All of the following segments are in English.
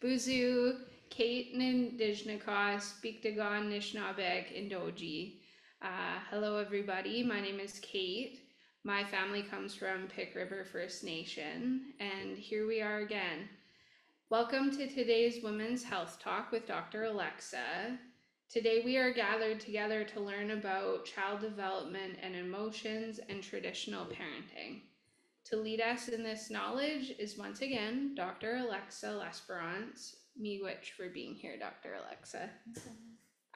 Buzu, Kate Nindijnikos, Bikdagan, Anishinaabe, Indoji. Hello everybody, my name is Kate. My family comes from Pick River First Nation, and here we are again. Welcome to today's Women's Health Talk with Dr. Alexa. Today we are gathered together to learn about child development and emotions and traditional parenting. To lead us in this knowledge is once again Dr. Alexa Lesperance. Miigwech for being here, Dr. Alexa.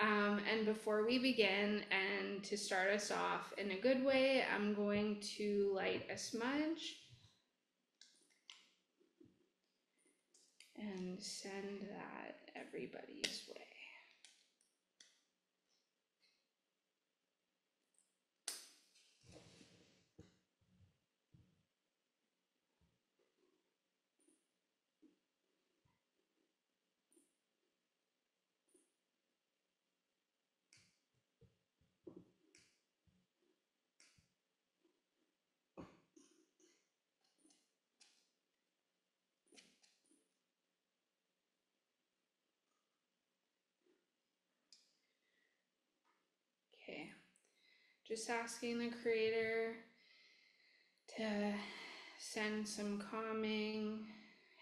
And before we begin, and to start us off in a good way, I'm going to light a smudge and send that everybody's way. Okay, just asking the creator to send some calming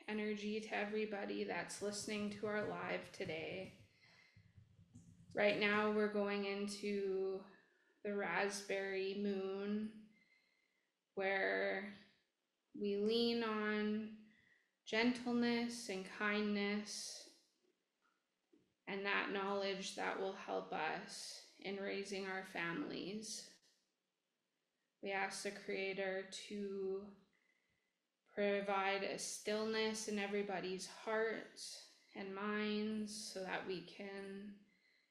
energy to everybody that's listening to our live today. Right now we're going into the raspberry moon, where we lean on gentleness and kindness and that knowledge that will help us in raising our families. We ask the Creator to provide a stillness in everybody's hearts and minds so that we can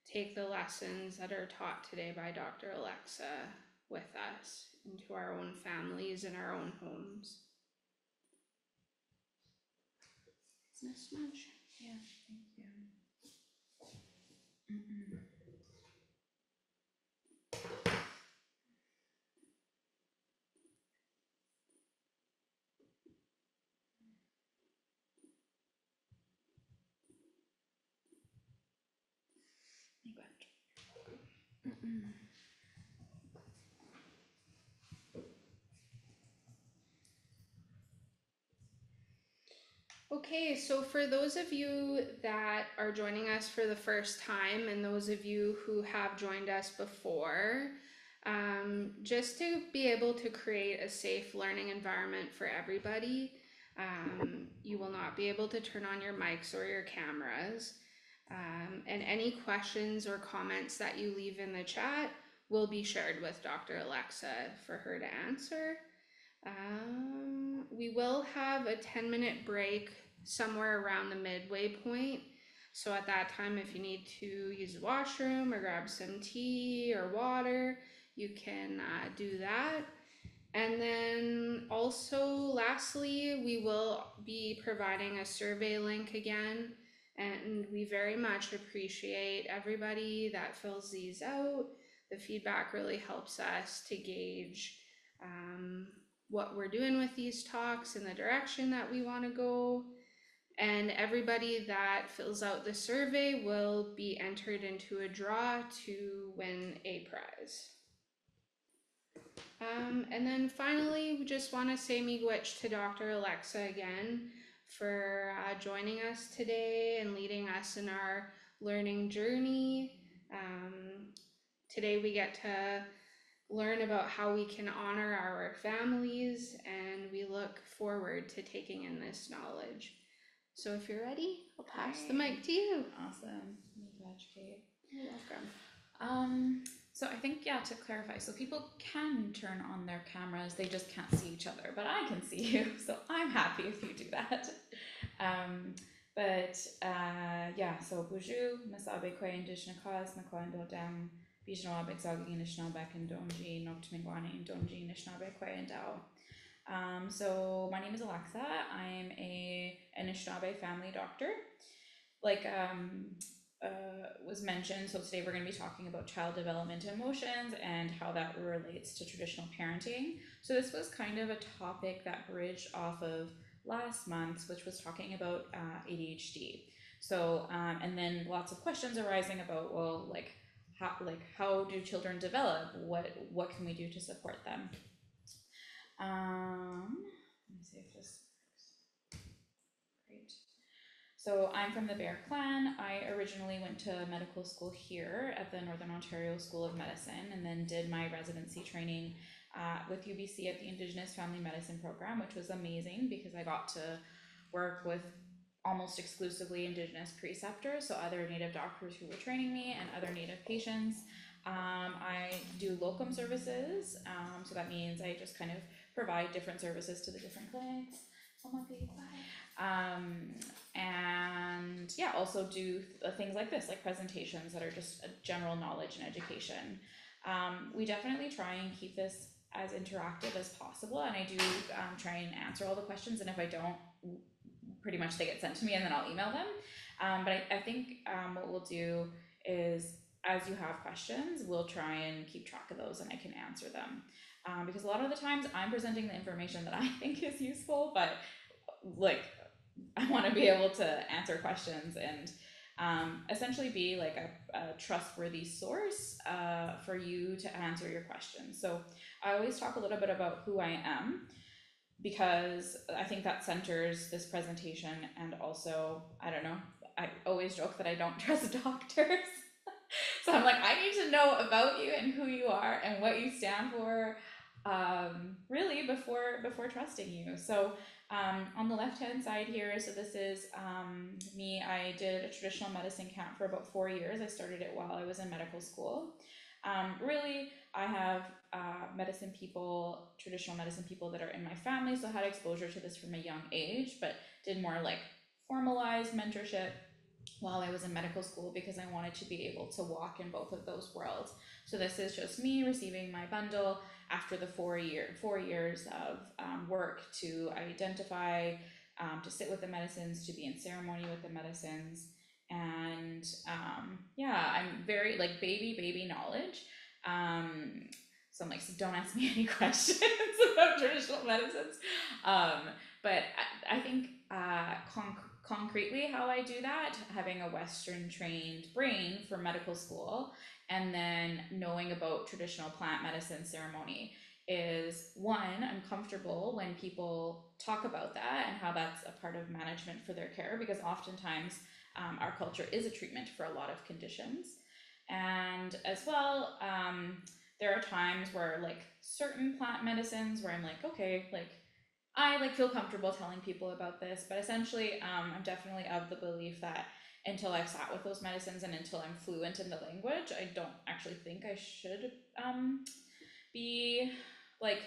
take the lessons that are taught today by Dr. Alexa with us into our own families and our own homes. This much? Yeah, thank you. Okay, so for those of you that are joining us for the first time, and those of you who have joined us before, just to be able to create a safe learning environment for everybody, you will not be able to turn on your mics or your cameras. And any questions or comments that you leave in the chat will be shared with Dr. Alexa for her to answer. We will have a 10-minute break somewhere around the midway point. So at that time, if you need to use the washroom or grab some tea or water, you can do that. And then also, lastly, we will be providing a survey link again. And we very much appreciate everybody that fills these out. The feedback really helps us to gauge what we're doing with these talks and the direction that we want to go. And everybody that fills out the survey will be entered into a draw to win a prize. And then finally, we just want to say miigwech to Dr. Alexa again for joining us today and leading us in our learning journey. Today we get to learn about how we can honor our families, and we look forward to taking in this knowledge. So if you're ready, I'll pass the mic to you. Awesome. Miigwech, Kate. You're welcome. So I think, yeah, to clarify, so people can turn on their cameras, they just can't see each other, but I can see you, so I'm happy if you do that. Yeah, so Buju, Misabe Kwe Indijnikos, Makwa and Dodem, Bijnoab Exagi Nishnabek and Donji, Noctamingwani and Donji Nishnabek Kwe and Dao. So my name is Alexa. I'm a Anishinaabe family doctor. Like was mentioned, so today we're going to be talking about child development and emotions and how that relates to traditional parenting. So this was kind of a topic that bridged off of last month, which was talking about ADHD. So, and then lots of questions arising about, well, how do children develop? What can we do to support them? Let me see if this works. Great. So I'm from the Bear Clan. I originally went to medical school here at the Northern Ontario School of Medicine, and then did my residency training with UBC at the Indigenous Family Medicine Program, which was amazing because I got to work with almost exclusively Indigenous preceptors, so other Native doctors who were training me and other Native patients. I do locum services, so that means I just kind of provide different services to the different clinics. And yeah, also do things like this, like presentations that are just general knowledge and education. We definitely try and keep this as interactive as possible, and I do try and answer all the questions, and if I don't, pretty much they get sent to me and then I'll email them. But I think what we'll do is, as you have questions, we'll try and keep track of those and I can answer them. Because a lot of the times I'm presenting the information that I think is useful, but like I want to be able to answer questions and essentially be like a trustworthy source for you to answer your questions. So I always talk a little bit about who I am, because I think that centers this presentation, and also, I don't know, I always joke that I don't trust doctors. So I'm like, I need to know about you and who you are and what you stand for, really, before trusting you. So on the left-hand side here, so this is me. I did a traditional medicine camp for about 4 years. I started it while I was in medical school. Really, I have medicine people, traditional medicine people that are in my family, so I had exposure to this from a young age, but did more like formalized mentorship while I was in medical school because I wanted to be able to walk in both of those worlds. So this is just me receiving my bundle after the four years of work to identify, to sit with the medicines, to be in ceremony with the medicines. And yeah, I'm very like baby knowledge. So I'm like, so don't ask me any questions about traditional medicines. But I think concretely how I do that, having a Western trained brain for medical school and then knowing about traditional plant medicine ceremony is, one, I'm comfortable when people talk about that and how that's a part of management for their care, because oftentimes our culture is a treatment for a lot of conditions. And as well, there are times where like certain plant medicines where I'm like, okay, like I like feel comfortable telling people about this, but essentially I'm definitely of the belief that until I've sat with those medicines and until I'm fluent in the language, I don't actually think I should be like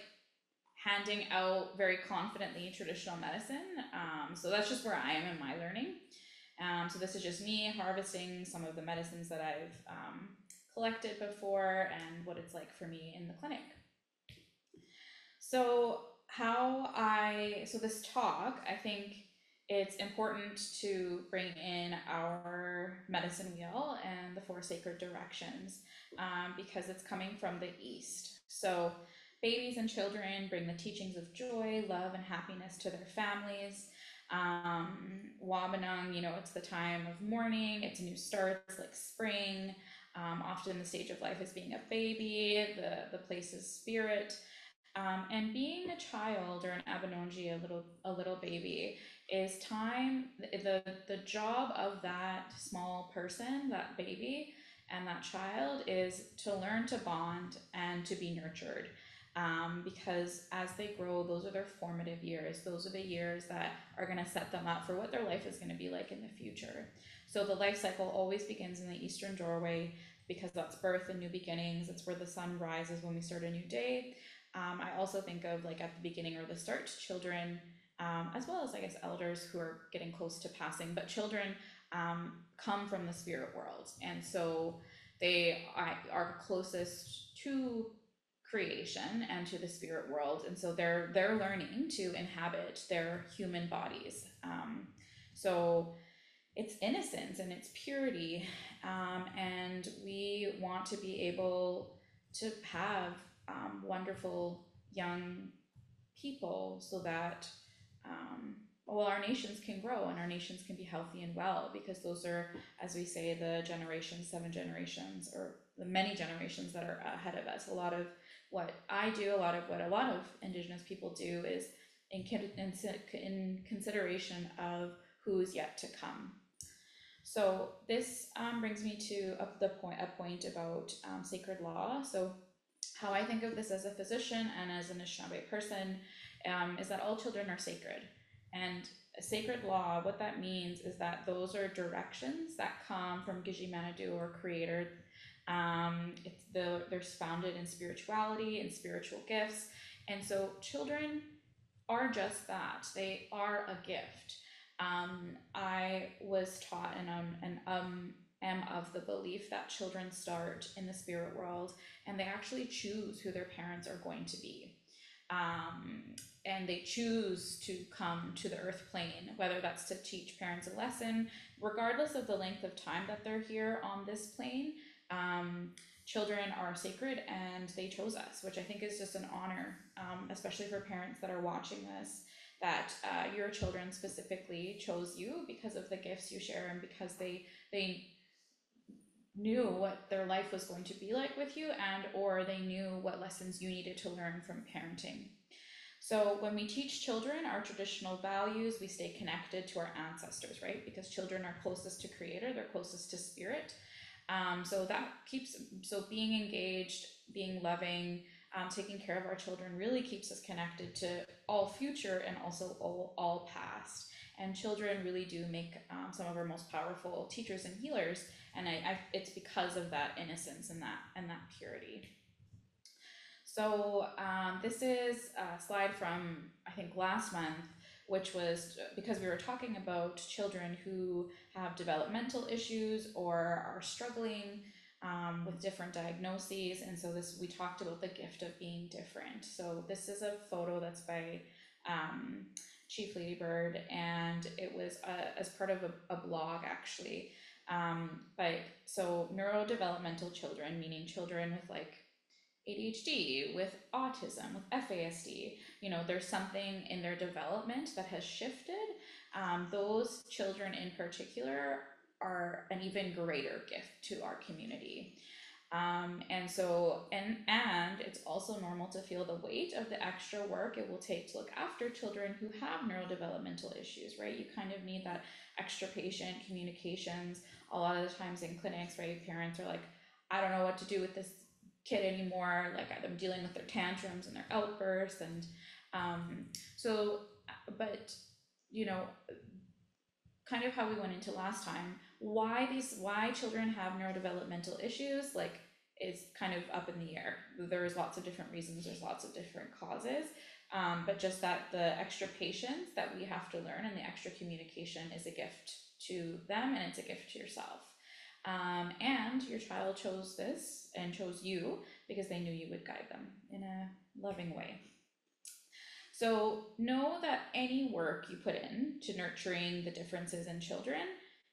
handing out very confidently traditional medicine. So that's just where I am in my learning. So this is just me harvesting some of the medicines that I've collected before and what it's like for me in the clinic. So so this talk, I think it's important to bring in our medicine wheel and the four sacred directions because it's coming from the East. So babies and children bring the teachings of joy, love, and happiness to their families. Wabanang, you know, it's the time of mourning, it's new starts, like spring. Often the stage of life is being a baby, the place is spirit. And being a child or an Abenongi, a little baby, is time, the job of that small person, that baby and that child, is to learn to bond and to be nurtured. Because as they grow, those are their formative years. Those are the years that are going to set them up for what their life is going to be like in the future. So the life cycle always begins in the eastern doorway, because that's birth and new beginnings. It's where the sun rises when we start a new day. I also think of like at the beginning or the start, children, as well as I guess elders who are getting close to passing, but children come from the spirit world. And so they are closest to creation and to the spirit world, and so they're learning to inhabit their human bodies. So it's innocence and it's purity, and we want to be able to have wonderful young people so that well, our nations can grow and our nations can be healthy and well, because those are, as we say, the generations, seven generations, or the many generations that are ahead of us. A lot of what I do, a lot of what a lot of Indigenous people do is in consideration of who's yet to come. So this brings me to a point about sacred law. So how I think of this as a physician and as an Anishinaabe person is that all children are sacred. And a sacred law, what that means is that those are directions that come from Gichi-Manidoo or Creator. They're founded in spirituality and spiritual gifts. And so children are just that. They are a gift. I was taught and am of the belief that children start in the spirit world and they actually choose who their parents are going to be. And they choose to come to the earth plane, whether that's to teach parents a lesson, regardless of the length of time that they're here on this plane. Children are sacred and they chose us, which I think is just an honor, especially for parents that are watching this, that your children specifically chose you because of the gifts you share and because they knew what their life was going to be like with you, and or they knew what lessons you needed to learn from parenting. So when we teach children our traditional values, we stay connected to our ancestors, right? Because children are closest to Creator, they're closest to Spirit. So that keeps, so being engaged, being loving, taking care of our children really keeps us connected to all future and also all past. And children really do make some of our most powerful teachers and healers. And it's because of that innocence and that purity. So this is a slide from, I think, last month, which was because we were talking about children who have developmental issues or are struggling with different diagnoses. And so we talked about the gift of being different. So this is a photo that's by Chief Ladybird, and it was as part of a blog, actually. So neurodevelopmental children, meaning children with like ADHD, with autism, with FASD, there's something in their development that has shifted. Those children in particular are an even greater gift to our community. And it's also normal to feel the weight of the extra work it will take to look after children who have neurodevelopmental issues, right? You kind of need that extra patient communications. A lot of the times in clinics, right, parents are like, I don't know what to do with this kid anymore. Like, I'm dealing with their tantrums and their outbursts. And kind of how we went into last time, why children have neurodevelopmental issues, like, is kind of up in the air. There's lots of different reasons, there's lots of different causes, but just that the extra patience that we have to learn and the extra communication is a gift to them, and it's a gift to yourself. And your child chose this and chose you because they knew you would guide them in a loving way. So know that any work you put in to nurturing the differences in children,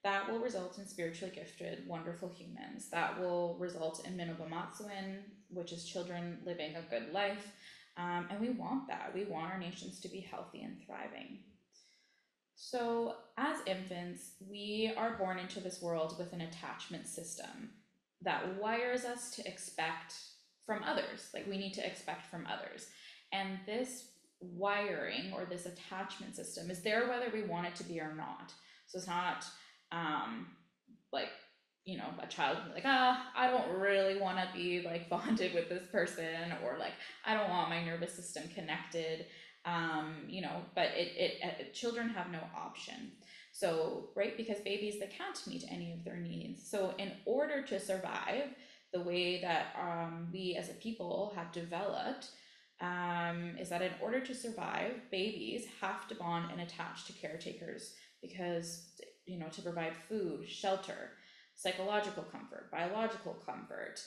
that will result in spiritually gifted, wonderful humans. That will result in Minobamatsuen, which is children living a good life. And we want that. We want our nations to be healthy and thriving. So as infants, we are born into this world with an attachment system that wires us to expect from others. Like, we need to expect from others. And this wiring or this attachment system is there whether we want it to be or not. So it's not a child like, I don't really want to be like bonded with this person, or like, I don't want my nervous system connected, but children have no option. So, right, because babies, they can't meet any of their needs. So in order to survive the way that we as a people have developed, is that in order to survive, babies have to bond and attach to caretakers because, to provide food, shelter, psychological comfort, biological comfort,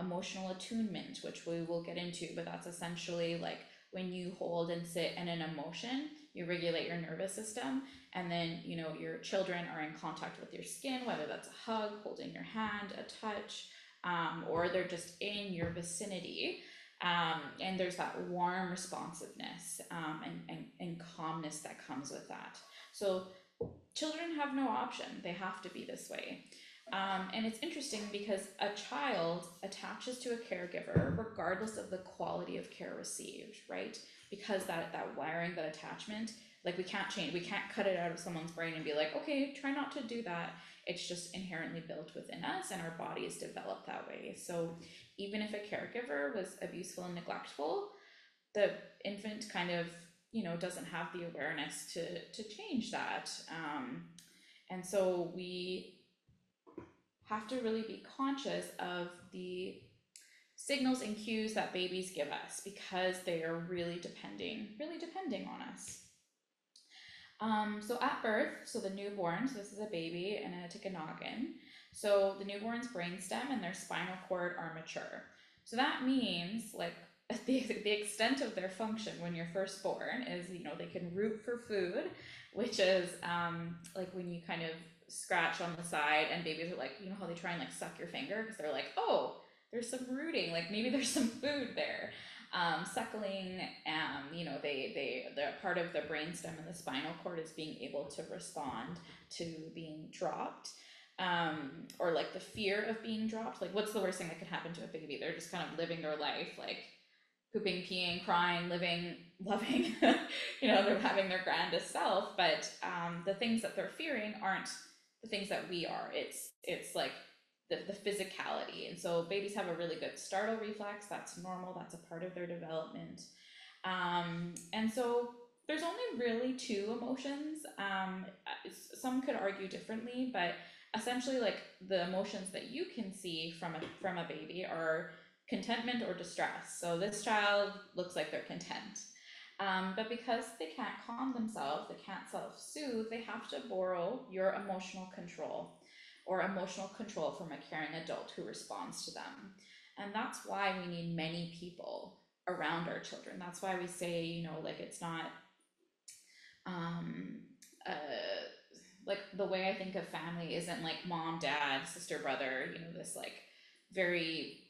emotional attunement, which we will get into, but that's essentially like when you hold and sit in an emotion, you regulate your nervous system, and then, your children are in contact with your skin, whether that's a hug, holding your hand, a touch, or they're just in your vicinity. And there's that warm responsiveness and calmness that comes with that. So children have no option. They have to be this way. And it's interesting because a child attaches to a caregiver regardless of the quality of care received, right? Because that wiring, that attachment, like we can't cut it out of someone's brain and be like, okay, try not to do that. It's just inherently built within us and our body is developed that way. So even if a caregiver was abuseful and neglectful, the infant kind of, you know, doesn't have the awareness to change that. And so we have to really be conscious of the signals and cues that babies give us because they are really depending on us. So at birth, so the newborn, so this is a baby and a Tickanoggin. So the newborn's brainstem and their spinal cord are mature. So that means like the extent of their function when you're first born is, you know, they can root for food, which is like when you kind of scratch on the side and babies are like, you know how they try and like suck your finger because they're like, oh, there's some rooting, like maybe there's some food there. Suckling, you know, they're part of the brainstem and the spinal cord is being able to respond to being dropped, or like the fear of being dropped. Like what's the worst thing that could happen to a baby? They're just kind of living their life, like pooping, peeing, crying, living, loving, you know, they're having their grandest self, but the things that they're fearing aren't the things that we are. It's like the physicality. And so babies have a really good startle reflex. That's normal. That's a part of their development. And so there's only really two emotions. Some could argue differently, but essentially like the emotions that you can see from a baby are contentment or distress. So this child looks like they're content. But because they can't calm themselves, they can't self-soothe, they have to borrow your emotional control or emotional control from a caring adult who responds to them. And that's why we need many people around our children. That's why we say, you know, like it's not, like the way I think of family isn't like mom, dad, sister, brother, you know, this like very,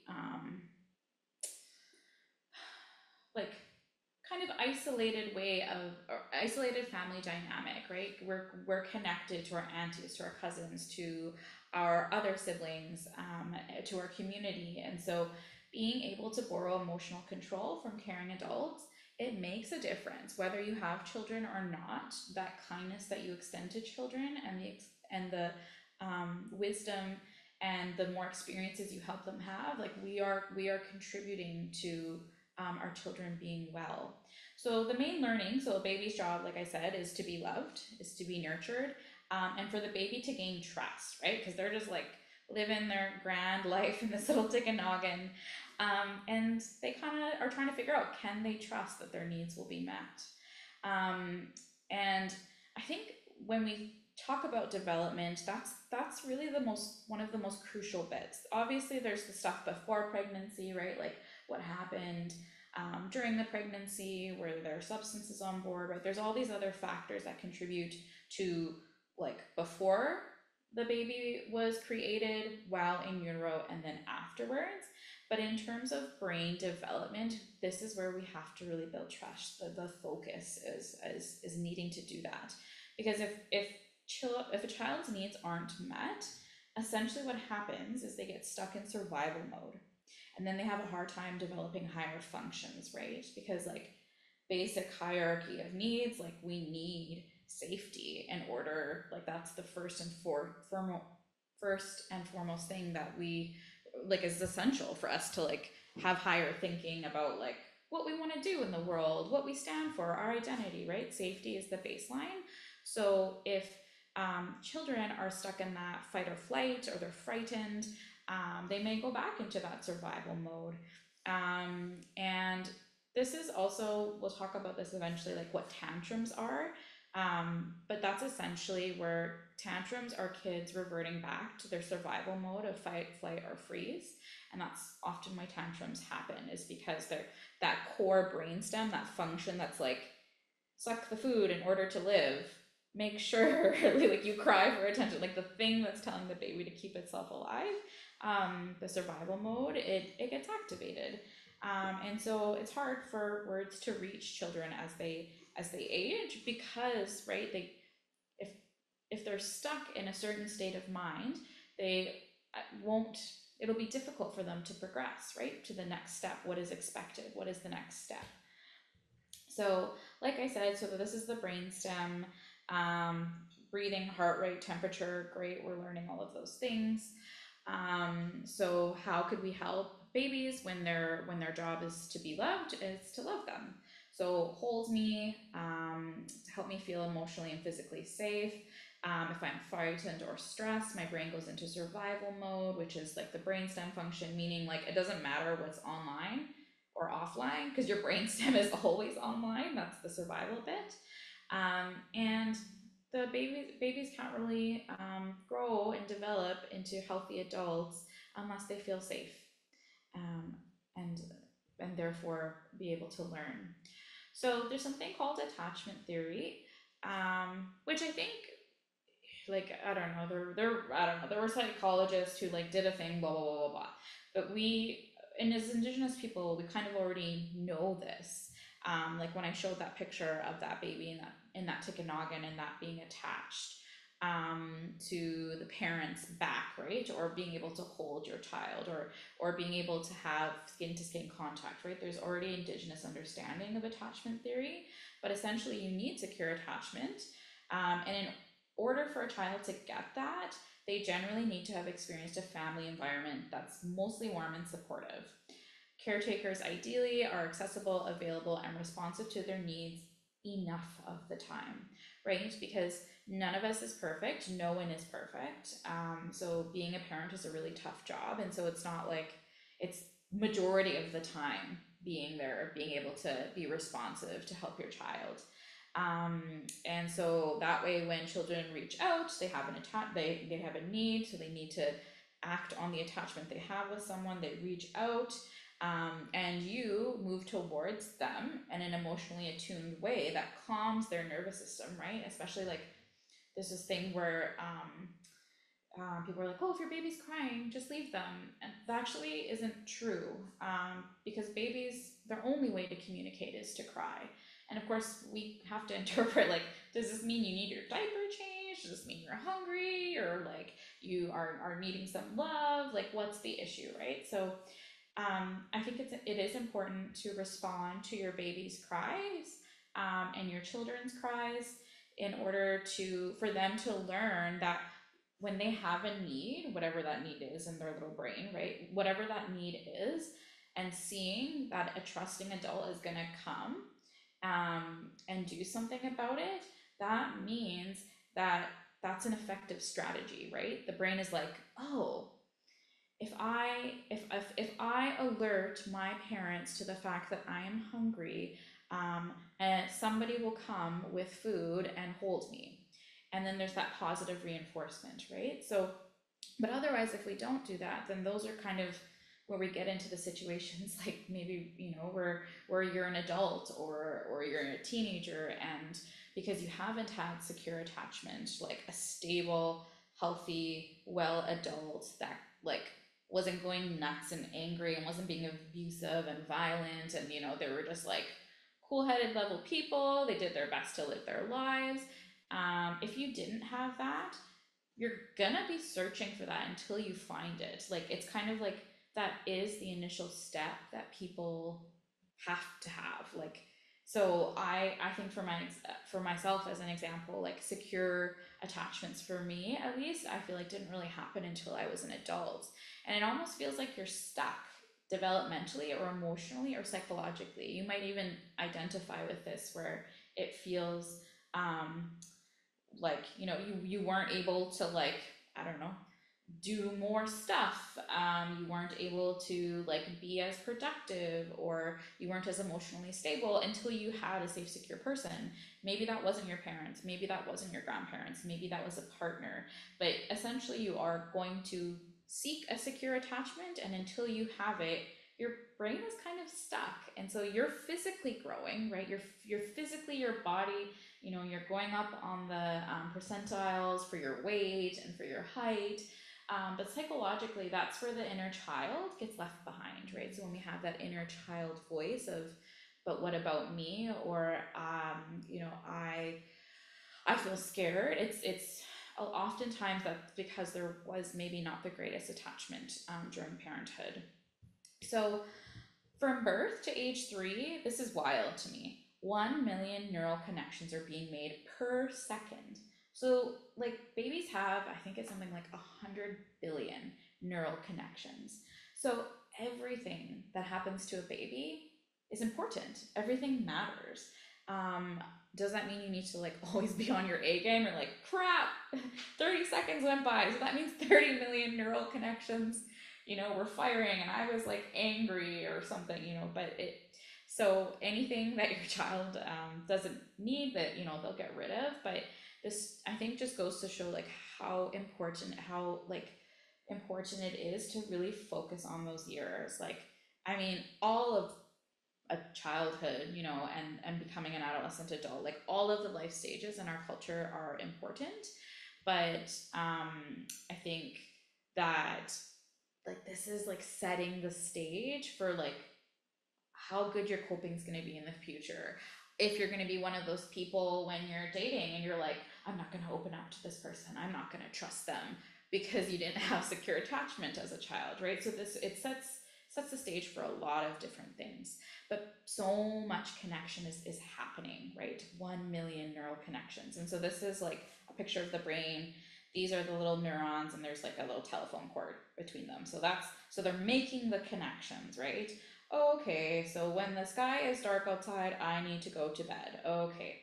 like kind of isolated way of or isolated family dynamic, right? We're connected to our aunties, to our cousins, to our other siblings, to our community. And so being able to borrow emotional control from caring adults, it makes a difference whether you have children or not. That kindness that you extend to children and the wisdom and the more experiences you help them have, like we are contributing to our children being well. So the main learning, so a baby's job, like I said, is to be loved, is to be nurtured, and for the baby to gain trust, right? Because they're just like living their grand life in this little Tickanoggin, and they kind of are trying to figure out, can they trust that their needs will be met? And I think when we talk about development, that's really one of the most crucial bits. Obviously there's the stuff before pregnancy, right? Like what happened during the pregnancy, were there substances on board, right? There's all these other factors that contribute to like before the baby was created, while in utero, and then afterwards. But in terms of brain development, this is where we have to really build trust. The focus is needing to do that, because if a child's needs aren't met, essentially what happens is they get stuck in survival mode, and then they have a hard time developing higher functions, right? Because like basic hierarchy of needs, like we need safety and order, like that's the first and foremost thing that we like is essential for us to like have higher thinking about like what we want to do in the world, what we stand for, our identity, right? Safety is the baseline. So if children are stuck in that fight or flight, or they're frightened, they may go back into that survival mode. And this is also, we'll talk about this eventually, like what tantrums are, but that's essentially where tantrums are kids reverting back to their survival mode of fight, flight, or freeze. And that's often why tantrums happen, is because they're that core brainstem, that function that's like suck the food in order to live, make sure like you cry for attention, like the thing that's telling the baby to keep itself alive, the survival mode, it gets activated. And so it's hard for words to reach children as they age, because right, they if they're stuck in a certain state of mind, they won't. It'll be difficult for them to progress right to the next step. What is expected? What is the next step? So, like I said, so this is the brainstem, breathing, heart rate, temperature. Great, we're learning all of those things. So how could we help babies when their job is to be loved, is to love them? So hold me, to help me feel emotionally and physically safe. If I'm frightened or stressed, my brain goes into survival mode, which is like the brainstem function, meaning like it doesn't matter what's online or offline, because your brainstem is always online. That's the survival bit. And the babies can't really grow and develop into healthy adults unless they feel safe and therefore be able to learn. So there's something called attachment theory, which I think, like, I don't know, there were psychologists who like did a thing, blah, blah, blah, blah, blah. But we, and as Indigenous people, we kind of already know this. Like when I showed that picture of that baby in that Tikanagan and that being attached to the parent's back, right? Or being able to hold your child or being able to have skin-to-skin contact, right? There's already Indigenous understanding of attachment theory, but essentially you need secure attachment. And in order for a child to get that, they generally need to have experienced a family environment that's mostly warm and supportive. Caretakers ideally are accessible, available, and responsive to their needs enough of the time, right? Because none of us is perfect, no one is perfect. So being a parent is a really tough job. And so it's not like it's majority of the time being there, being able to be responsive to help your child. And so that way, when children reach out, they have an they have a need, so they need to act on the attachment they have with someone, they reach out. And you move towards them in an emotionally attuned way that calms their nervous system, right? Especially like there's this thing where people are like, oh, if your baby's crying, just leave them. And that actually isn't true, because babies, their only way to communicate is to cry. And of course, we have to interpret, like, does this mean you need your diaper changed? Does this mean you're hungry? Or like you are needing some love? Like, what's the issue, right? So I think it is important to respond to your baby's cries and your children's cries in order for them to learn that when they have a need, whatever that need is in their little brain, right? Whatever that need is, and seeing that a trusting adult is going to come and do something about it, that means that that's an effective strategy, right? The brain is like, oh, If I alert my parents to the fact that I am hungry, and somebody will come with food and hold me, and then there's that positive reinforcement, right? So, but otherwise, if we don't do that, then those are kind of where we get into the situations like maybe, you know, where you're an adult or you're a teenager, and because you haven't had secure attachment, like a stable, healthy, well adult that like wasn't going nuts and angry and wasn't being abusive and violent, and you know, they were just like cool-headed, level people, they did their best to live their lives. If you didn't have that, you're gonna be searching for that until you find it. Like, it's kind of like that is the initial step that people have to have. Like, so I think for myself as an example, like secure attachments for me, at least, I feel like didn't really happen until I was an adult. And it almost feels like you're stuck developmentally or emotionally or psychologically. You might even identify with this, where it feels like, you know, you weren't able to, like, I don't know, do more stuff, you weren't able to like be as productive, or you weren't as emotionally stable until you had a safe, secure person. Maybe that wasn't your parents, maybe that wasn't your grandparents, maybe that was a partner, but essentially you are going to seek a secure attachment, and until you have it, your brain is kind of stuck. And so you're physically growing, right? You're physically, your body, you know, you're going up on the percentiles for your weight and for your height. But psychologically, that's where the inner child gets left behind, right? So when we have that inner child voice of, but what about me? Or, you know, I feel scared. It's oftentimes that's because there was maybe not the greatest attachment during parenthood. So from birth to age 3, this is wild to me. 1 million neural connections are being made per second. So like babies have, I think it's something like 100 billion neural connections. So everything that happens to a baby is important. Everything matters. Does that mean you need to like always be on your A game or like, crap, 30 seconds went by. So that means 30 million neural connections, you know, were firing and I was like angry or something, you know, but it, so anything that your child doesn't need that, you know, they'll get rid of. But this, I think, just goes to show like how important it is to really focus on those years. Like, I mean, all of a childhood, you know, and becoming an adolescent adult, like all of the life stages in our culture are important. But I think that like this is like setting the stage for like how good your coping is going to be in the future. If you're going to be one of those people when you're dating and you're like, I'm not going to open up to this person, I'm not going to trust them, because you didn't have secure attachment as a child, right? So this, it sets the stage for a lot of different things, but so much connection is happening, right? 1 million neural connections. And so this is like a picture of the brain. These are the little neurons, and there's like a little telephone cord between them. So that's, so they're making the connections, right? Okay, so when the sky is dark outside, I need to go to bed. Okay,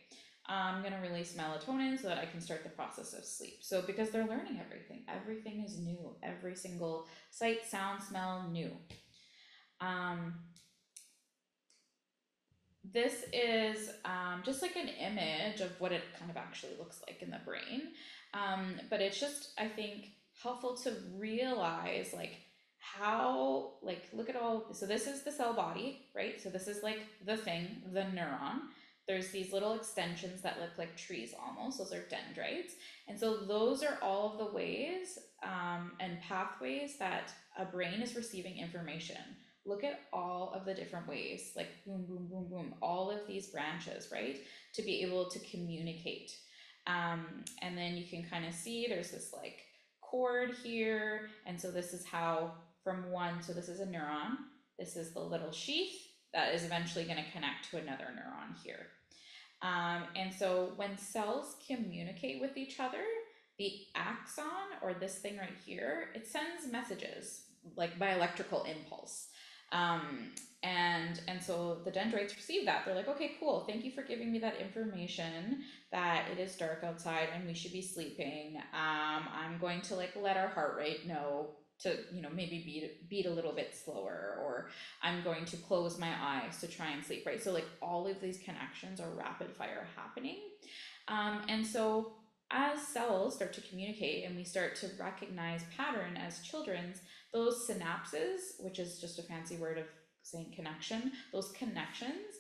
I'm going to release melatonin so that I can start the process of sleep. So because they're learning everything, everything is new, every single sight, sound, smell, new. This is just like an image of what it kind of actually looks like in the brain. But it's just, I think, helpful to realize like how, like, look at all, so this is the cell body, right? So this is like the thing, the neuron. There's these little extensions that look like trees almost, those are dendrites. And so those are all of the ways and pathways that a brain is receiving information. Look at all of the different ways, like boom, boom, boom, boom, all of these branches, right? To be able to communicate. And then you can kind of see there's this like cord here. And so this is how from one, so this is a neuron, this is the little sheath that is eventually going to connect to another neuron here. And so when cells communicate with each other, the axon, or this thing right here, it sends messages like by electrical impulse. And so the dendrites receive that. They're like, okay, cool. Thank you for giving me that information that it is dark outside and we should be sleeping. I'm going to like let our heart rate know to, you know, maybe beat a little bit slower, or I'm going to close my eyes to try and sleep, right? So like all of these connections are rapid fire happening. And so as cells start to communicate and we start to recognize pattern as children's, those synapses, which is just a fancy word of saying connection, those connections,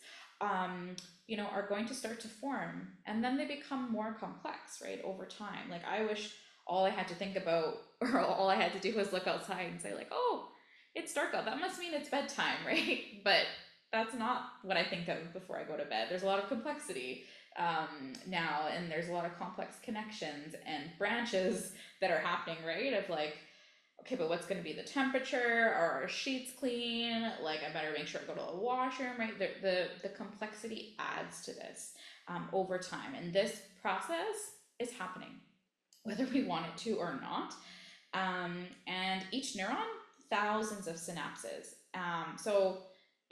you know, are going to start to form, and then they become more complex, right, over time. Like I wish all I had to think about, or all I had to do was look outside and say like, oh, it's dark out, that must mean it's bedtime, right? But that's not what I think of before I go to bed. There's a lot of complexity now, and there's a lot of complex connections and branches that are happening, right? Of like, okay, but what's going to be the temperature? Are our sheets clean? Like I better make sure I go to the washroom, right? The complexity adds to this over time. And this process is happening, whether we want it to or not. And each neuron, thousands of synapses. So,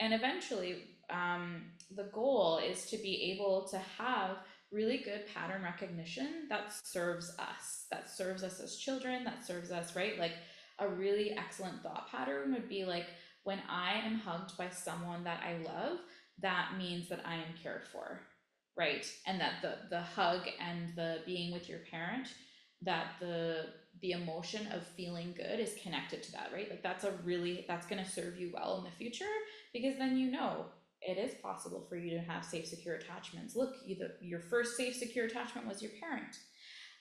and eventually the goal is to be able to have really good pattern recognition that serves us as children, that serves us, right? Like a really excellent thought pattern would be like, when I am hugged by someone that I love, that means that I am cared for, right? And that the hug and the being with your parent, that the emotion of feeling good is connected to that, right? Like that's a really, that's going to serve you well in the future, because then you know it is possible for you to have safe, secure attachments. Look, your first safe, secure attachment was your parent.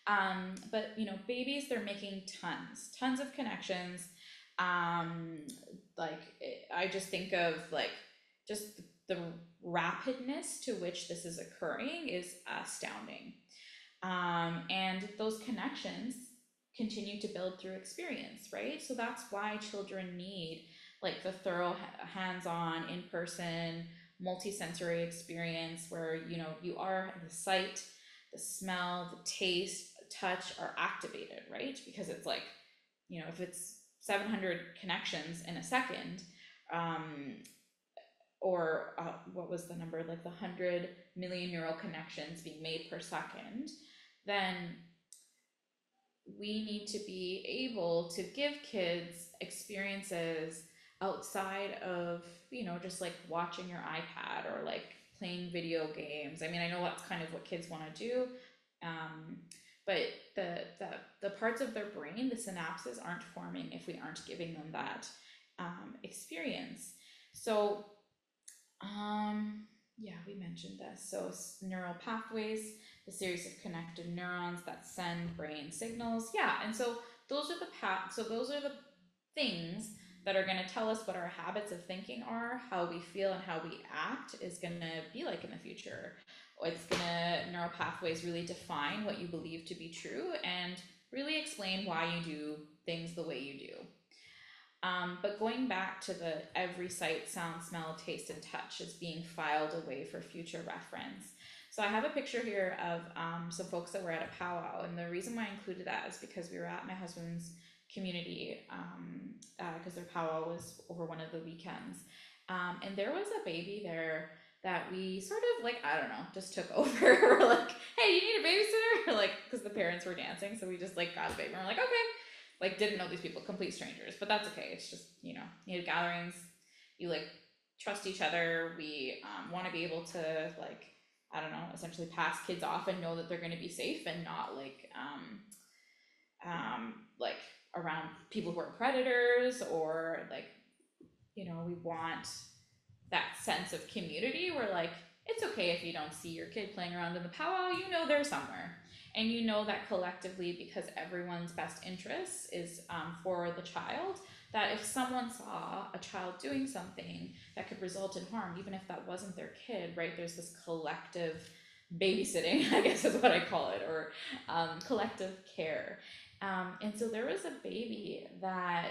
But, you know, babies, they're making tons of connections. Like, I just think of, like, just the rapidness to which this is occurring is astounding. And those connections continue to build through experience, right? So that's why children need, like, the thorough hands-on, in-person, multi-sensory experience where, you know, you are in the sight, the smell, the taste, the touch are activated, right? Because it's like, you know, if it's 700 connections in a second, or what was the number, like the 100 million neural connections being made per second, then we need to be able to give kids experiences outside of, you know, just like watching your iPad or like playing video games. I mean, I know that's kind of what kids want to do, but the parts of their brain, the synapses, aren't forming if we aren't giving them that experience. So yeah, we mentioned this. So neural pathways, the series of connected neurons that send brain signals. Yeah, and so those are the things that are going to tell us what our habits of thinking are, how we feel and how we act is going to be like in the future. It's going to, neural pathways really define what you believe to be true and really explain why you do things the way you do. But going back to the every sight, sound, smell, taste, and touch is being filed away for future reference. So I have a picture here of some folks that were at a powwow, and the reason why I included that is because we were at my husband's community because their powwow was over one of the weekends, and there was a baby there that we sort of, like, I don't know, just took over. We're like, hey, you need a babysitter? Or like, because the parents were dancing, so we just like got a baby. And we're like, okay, like didn't know these people, complete strangers, but that's okay. It's just, you know, you have gatherings, you like trust each other. We want to be able to, like, I don't know, essentially pass kids off and know that they're going to be safe and not like like around people who are predators, or like, you know, we want that sense of community where, like, it's okay if you don't see your kid playing around in the powwow, you know they're somewhere. And you know that collectively, because everyone's best interest is for the child, that if someone saw a child doing something that could result in harm, even if that wasn't their kid, right, there's this collective babysitting, I guess is what I call it, or collective care. And so there was a baby that,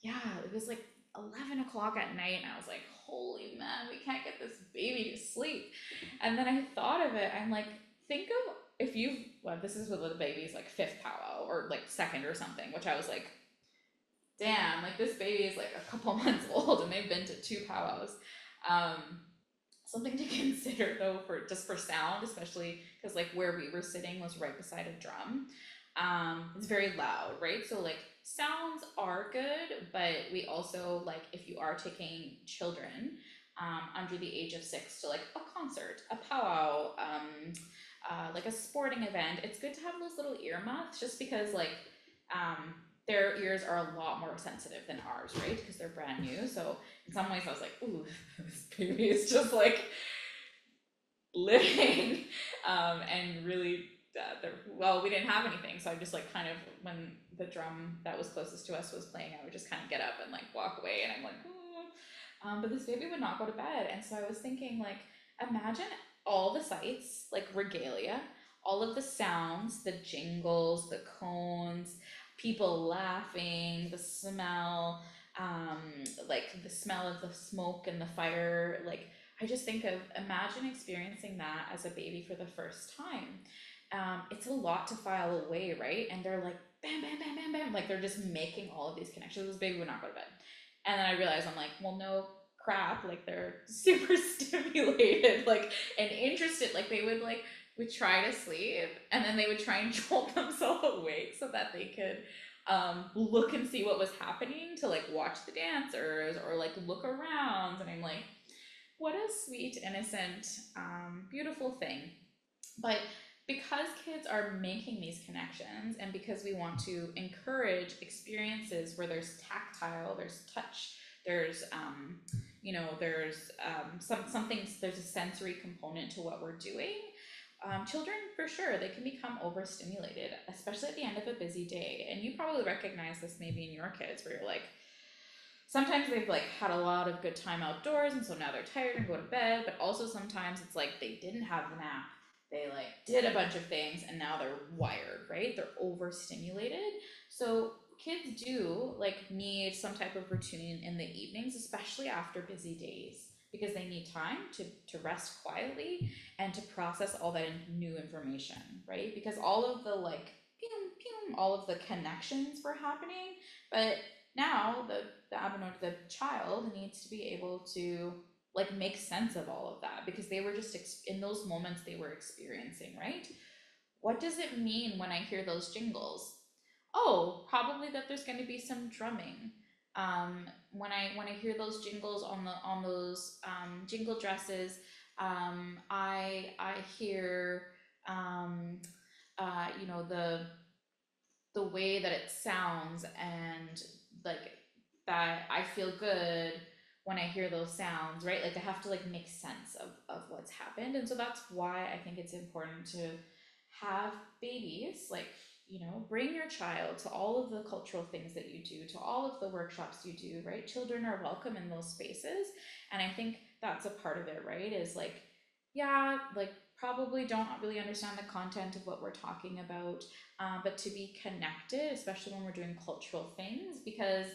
yeah, it was like 11 o'clock at night, and I was like, holy man, we can't get this baby to sleep. And then I thought of it, I'm like, think of if you've, well, this is with the baby's like fifth powwow or like second or something, which I was like, damn, like this baby is like a couple months old and they've been to 2 powwows. Something to consider though, for just for sound, especially because like where we were sitting was right beside a drum. It's very loud, right? So like sounds are good, but we also, like, if you are taking children under the age of 6 to like a concert, a powwow, like a sporting event, it's good to have those little earmuffs, just because like their ears are a lot more sensitive than ours, right? Because they're brand new. So in some ways I was like, ooh, this baby is just like living and really, well, we didn't have anything, so I just like kind of, when the drum that was closest to us was playing, I would just kind of get up and like walk away, and I'm like, ooh. But this baby would not go to bed, and so I was thinking, like, imagine all the sights, like regalia, all of the sounds, the jingles, the cones, people laughing, the smell, like the smell of the smoke and the fire. Like, I just think of, imagine experiencing that as a baby for the first time. It's a lot to file away, right? And they're like, bam, bam, bam, bam, bam. Like, they're just making all of these connections. This baby would not go to bed. And then I realized, I'm like, well, no crap, like they're super stimulated, like, and interested. Like, they would try to sleep, and then they would try and jolt themselves awake so that they could look and see what was happening, to like watch the dancers or like look around. And I'm like, what a sweet, innocent, beautiful thing. But because kids are making these connections, and because we want to encourage experiences where there's tactile, there's touch, there's, there's a sensory component to what we're doing, Children, for sure, they can become overstimulated, especially at the end of a busy day. And you probably recognize this maybe in your kids, where you're like, sometimes they've like had a lot of good time outdoors, and so now they're tired and go to bed. But also sometimes it's like they didn't have the nap. They like did a bunch of things and now they're wired, right? They're overstimulated. So kids do like need some type of routine in the evenings, especially after busy days, because they need time to rest quietly and to process all that new information, right? Because all of the like, pew, pew, all of the connections were happening, but now the child needs to be able to like make sense of all of that, because they were just in those moments they were experiencing, right? What does it mean when I hear those jingles? Oh, probably that there's going to be some drumming. When I hear those jingles on those jingle dresses, I hear you know, the way that it sounds, and like that I feel good when I hear those sounds, right? Like I have to like make sense of what's happened. And so that's why I think it's important to have babies, like, you know, bring your child to all of the cultural things that you do, to all of the workshops you do, right? Children are welcome in those spaces. And I think that's a part of it, right? Is like, yeah, like probably don't really understand the content of what we're talking about, but to be connected, especially when we're doing cultural things, because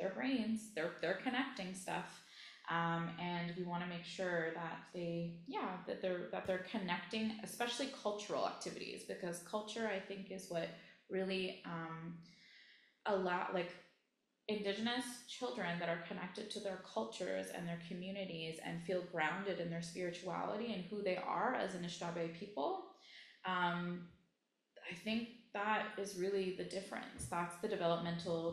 their brains, they're connecting stuff, and we want to make sure that they're connecting, especially cultural activities, because culture, I think, is what really Indigenous children that are connected to their cultures and their communities and feel grounded in their spirituality and who they are as Anishinaabe people. I think that is really the difference. That's the developmental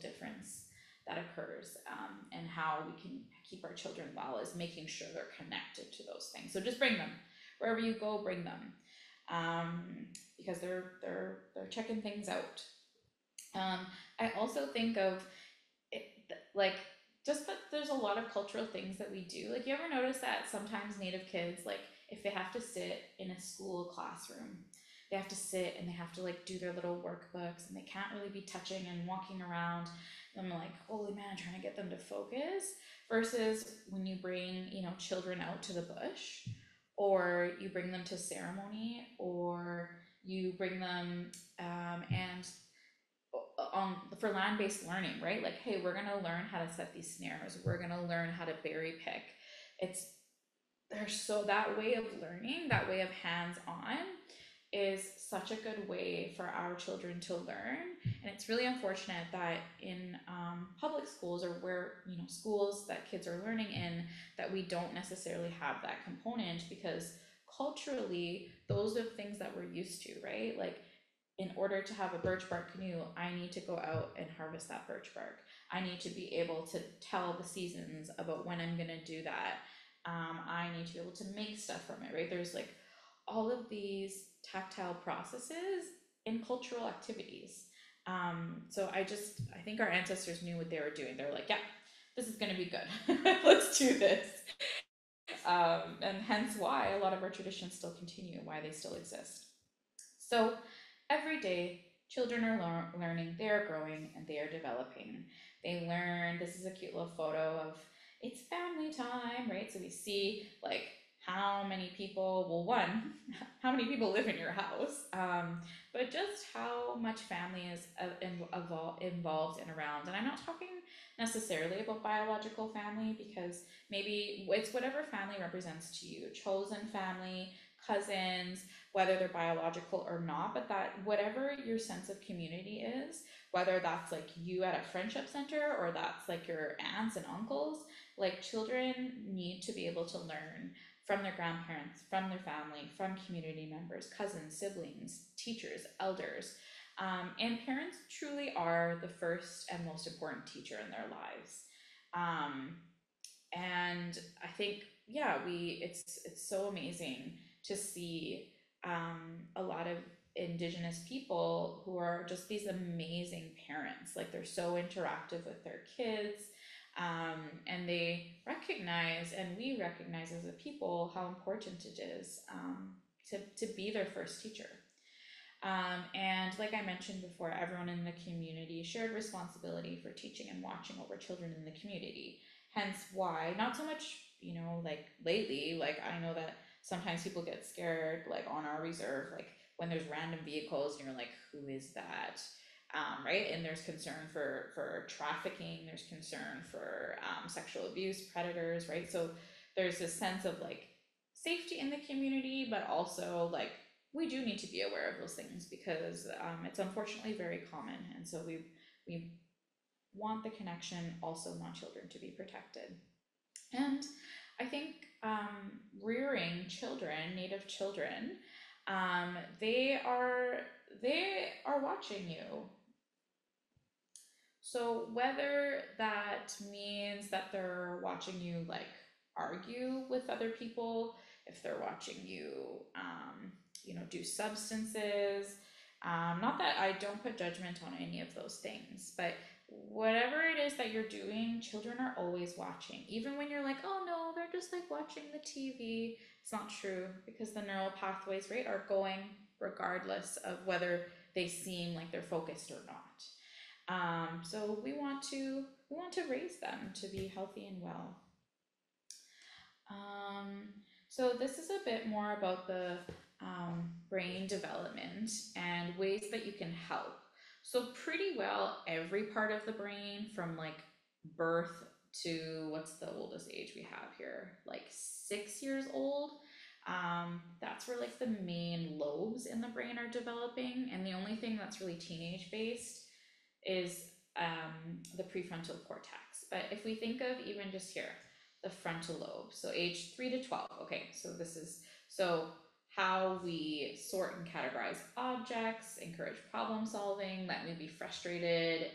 difference that occurs, and how we can keep our children well is making sure they're connected to those things. So just bring them wherever you go, bring them, because they're checking things out. I also think of it, like, just that there's a lot of cultural things that we do. Like, you ever notice that sometimes Native kids, like, if they have to sit in a school classroom, they have to sit and they have to like do their little workbooks and they can't really be touching and walking around. And I'm like, holy man, trying to get them to focus, versus when you bring, you know, children out to the bush, or you bring them to ceremony, or you bring them and for land-based learning, right? Like, hey, we're gonna learn how to set these snares. We're gonna learn how to berry pick. So that way of learning, that way of hands-on, is such a good way for our children to learn. And it's really unfortunate that in public schools, or where, you know, schools that kids are learning in, that we don't necessarily have that component, because culturally, those are things that we're used to, right? Like, in order to have a birch bark canoe, I need to go out and harvest that birch bark. I need to be able to tell the seasons about when I'm gonna do that. I need to be able to make stuff from it, right? There's like all of these tactile processes in cultural activities. So I think our ancestors knew what they were doing. They were like, yeah, this is going to be good. Let's do this. And hence why a lot of our traditions still continue, why they still exist. So every day, children are learning, they are growing, and they are developing. They learn. This is a cute little photo of it's family time, right? So we see like how many people live in your house, but just how much family is involved and around. And I'm not talking necessarily about biological family, because maybe it's whatever family represents to you, chosen family, cousins, whether they're biological or not, but that whatever your sense of community is, whether that's like you at a friendship center or that's like your aunts and uncles, like children need to be able to learn from their grandparents, from their family, from community members, cousins, siblings, teachers, elders, and parents truly are the first and most important teacher in their lives. And I think, yeah, it's so amazing to see a lot of Indigenous people who are just these amazing parents. Like, they're so interactive with their kids. And they recognize, and we recognize as a people, how important it is to be their first teacher. And like I mentioned before, everyone in the community shared responsibility for teaching and watching over children in the community. Hence why, not so much, you know, like lately, like I know that sometimes people get scared, like on our reserve, like when there's random vehicles and you're like, who is that? Right? And there's concern for trafficking, there's concern for sexual abuse, predators, right? So there's this sense of like safety in the community, but also like we do need to be aware of those things because it's unfortunately very common. And so we want the connection, also want children to be protected. And I think rearing children, Native children, they are watching you. So whether that means that they're watching you like argue with other people, if they're watching you, you know, do substances, not that I don't put judgment on any of those things, but whatever it is that you're doing, children are always watching. Even when you're like, oh no, they're just like watching the TV. It's not true, because the neural pathways, right, are going regardless of whether they seem like they're focused or not. So we want to raise them to be healthy and well. So this is a bit more about the brain development and ways that you can help. So pretty well every part of the brain, from like birth to what's the oldest age we have here, like 6 years old, that's where like the main lobes in the brain are developing. And the only thing that's really teenage based is the prefrontal cortex. But if we think of even just here, the frontal lobe, so age 3 to 12. Okay, so this is so how we sort and categorize objects, encourage problem solving, let me be frustrated,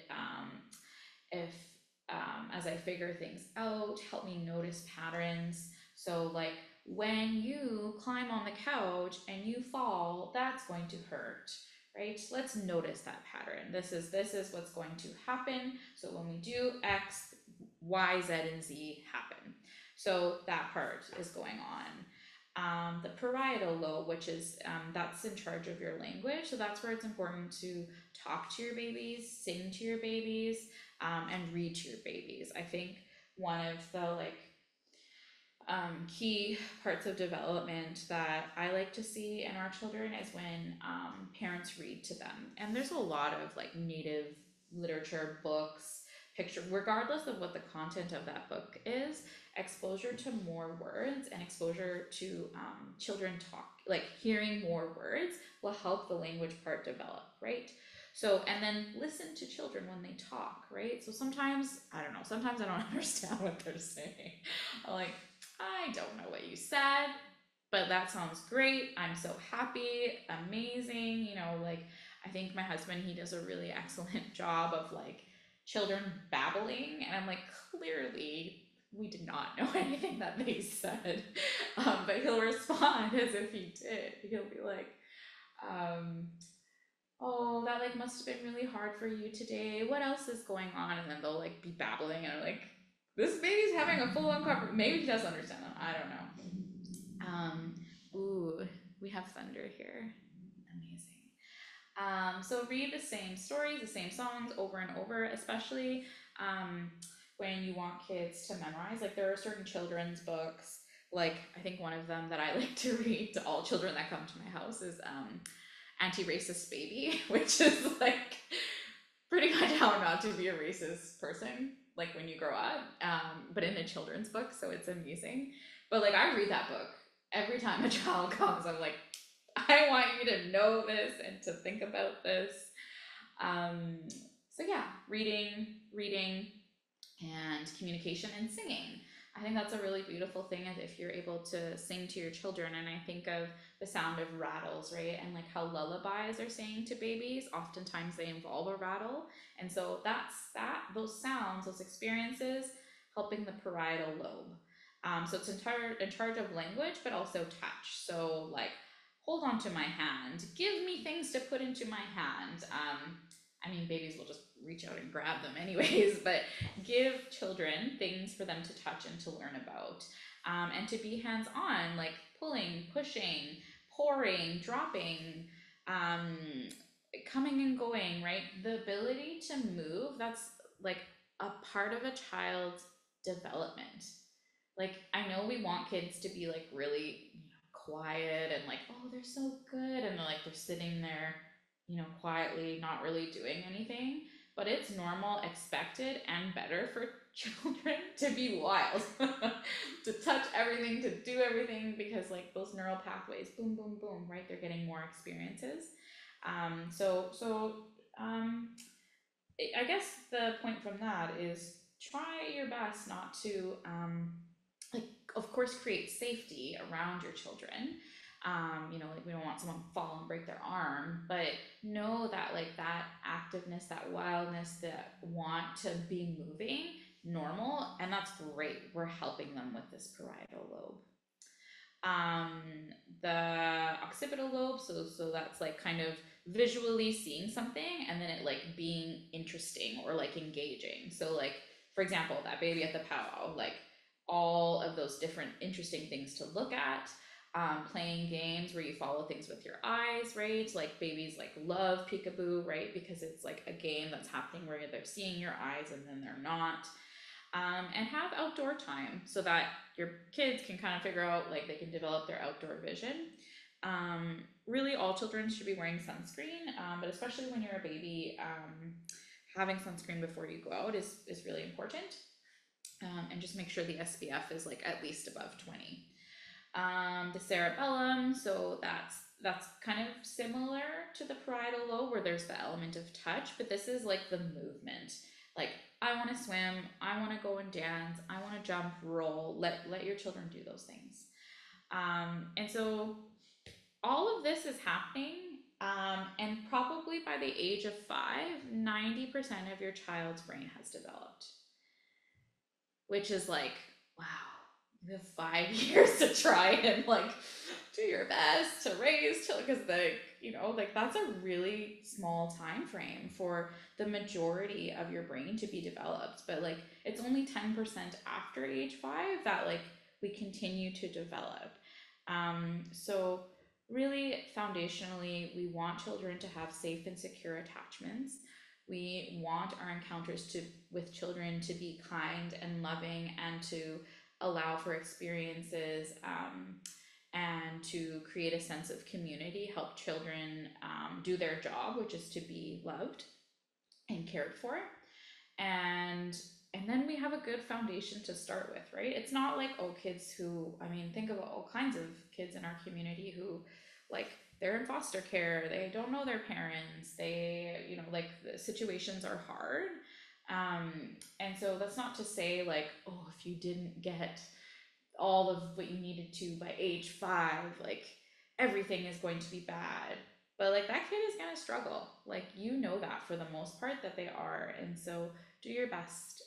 as I figure things out, help me notice patterns. So like when you climb on the couch and you fall, that's going to hurt, right? Let's notice that pattern. This is what's going to happen. So when we do X, Y, Z, and Z happen. So that part is going on. The parietal lobe, which is that's in charge of your language. So that's where it's important to talk to your babies, sing to your babies, and read to your babies. I think one of the like key parts of development that I like to see in our children is when parents read to them. And there's a lot of like Native literature, books, picture, regardless of what the content of that book is, exposure to more words and exposure to children talk, like hearing more words will help the language part develop, right? So, and then listen to children when they talk, right? So sometimes, I don't know, sometimes I don't understand what they're saying. I'm like, I don't know what you said, but that sounds great. I'm so happy, amazing. You know, like, I think my husband, he does a really excellent job of like, children babbling, and I'm like, clearly we did not know anything that they said, but he'll respond as if he did. He'll be like, oh, that like must have been really hard for you today, what else is going on? And then they'll like be babbling, and I'm like, this baby's having a full-on conversation. Maybe he does understand them, I don't know. Ooh, we have thunder here, amazing. So read the same stories, the same songs over and over, especially when you want kids to memorize. Like there are certain children's books, like I think one of them that I like to read to all children that come to my house is Anti-Racist Baby, which is like pretty much how not to be a racist person, like when you grow up, but in a children's book, so it's amusing. But like I read that book every time a child comes, I'm like, I want you to know this and to think about this. So yeah, reading, and communication and singing. I think that's a really beautiful thing is if you're able to sing to your children. And I think of the sound of rattles, right? And like how lullabies are saying to babies, oftentimes they involve a rattle. And so that's that, those sounds, those experiences, helping the parietal lobe. So it's in charge of language, but also touch. So like, hold on to my hand, give me things to put into my hand, I mean, babies will just reach out and grab them anyways, but give children things for them to touch and to learn about, and to be hands-on, like pulling, pushing, pouring, dropping, coming and going, right? The ability to move, that's like a part of a child's development. Like, I know we want kids to be like really, you know, quiet and like, oh, they're so good. And they're like, they're sitting there, you know, quietly, not really doing anything, but it's normal, expected, and better for children to be wild, to touch everything, to do everything, because like those neural pathways, boom, boom, boom, right? They're getting more experiences. I guess the point from that is try your best not to, of course, create safety around your children. You know, like we don't want someone to fall and break their arm, but know that like that activeness, that wildness, that want to be moving, normal, and that's great. We're helping them with this parietal lobe. The occipital lobe, so that's like kind of visually seeing something and then it like being interesting or like engaging. So like, for example, that baby at the powwow, like all of those different interesting things to look at, playing games where you follow things with your eyes, right? Like babies like love peekaboo, right? Because it's like a game that's happening where they're seeing your eyes and then they're not. And have outdoor time so that your kids can kind of figure out, like they can develop their outdoor vision. Really all children should be wearing sunscreen, but especially when you're a baby, having sunscreen before you go out is really important. And just make sure the SPF is like at least above 20. The cerebellum, so that's kind of similar to the parietal lobe where there's the element of touch, but this is like the movement. Like, I want to swim, I want to go and dance, I want to jump, roll, let your children do those things. And so all of this is happening, and probably by the age of 5, 90% of your child's brain has developed, which is like, wow, you have 5 years to try and like do your best to raise children, because like, you know, like that's a really small time frame for the majority of your brain to be developed. But like it's only 10% after age 5 that like we continue to develop. So really foundationally, we want children to have safe and secure attachments. We want our encounters with children to be kind and loving and to allow for experiences, and to create a sense of community, help children do their job, which is to be loved and cared for. And then we have a good foundation to start with, right? It's not like, oh, kids who, I mean, think of all kinds of kids in our community who like they're in foster care, they don't know their parents, they, you know, like the situations are hard. And so that's not to say like, oh, if you didn't get all of what you needed to by age 5, like everything is going to be bad, but like that kid is going to struggle. Like, you know that for the most part that they are. And so do your best,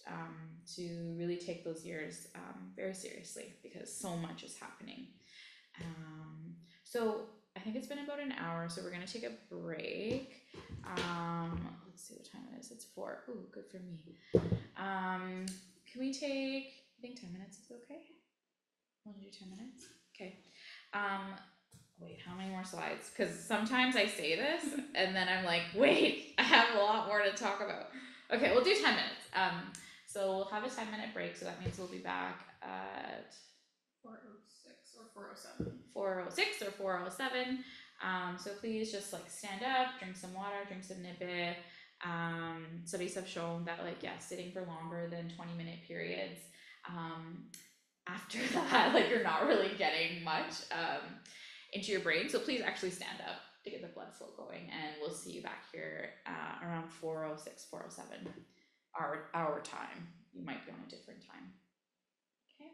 to really take those years, very seriously, because so much is happening. So I think it's been about an hour, so we're going to take a break. Let's see what time it is. It's 4. Ooh, good for me. Can we take, I think 10 minutes is okay? We'll do 10 minutes. Okay. Wait, how many more slides? Because sometimes I say this and then I'm like, wait, I have a lot more to talk about. Okay, we'll do 10 minutes. So we'll have a 10-minute break. So that means we'll be back at 4:06 or 4:07. 4:06 or 4:07. So please just like stand up, drink some water, drink some nibbit. Studies have shown that like, yeah, sitting for longer than 20-minute periods, after that, like you're not really getting much, into your brain. So please actually stand up to get the blood flow going, and we'll see you back here, around 4:06, 4:07, our time. You might be on a different time. Okay.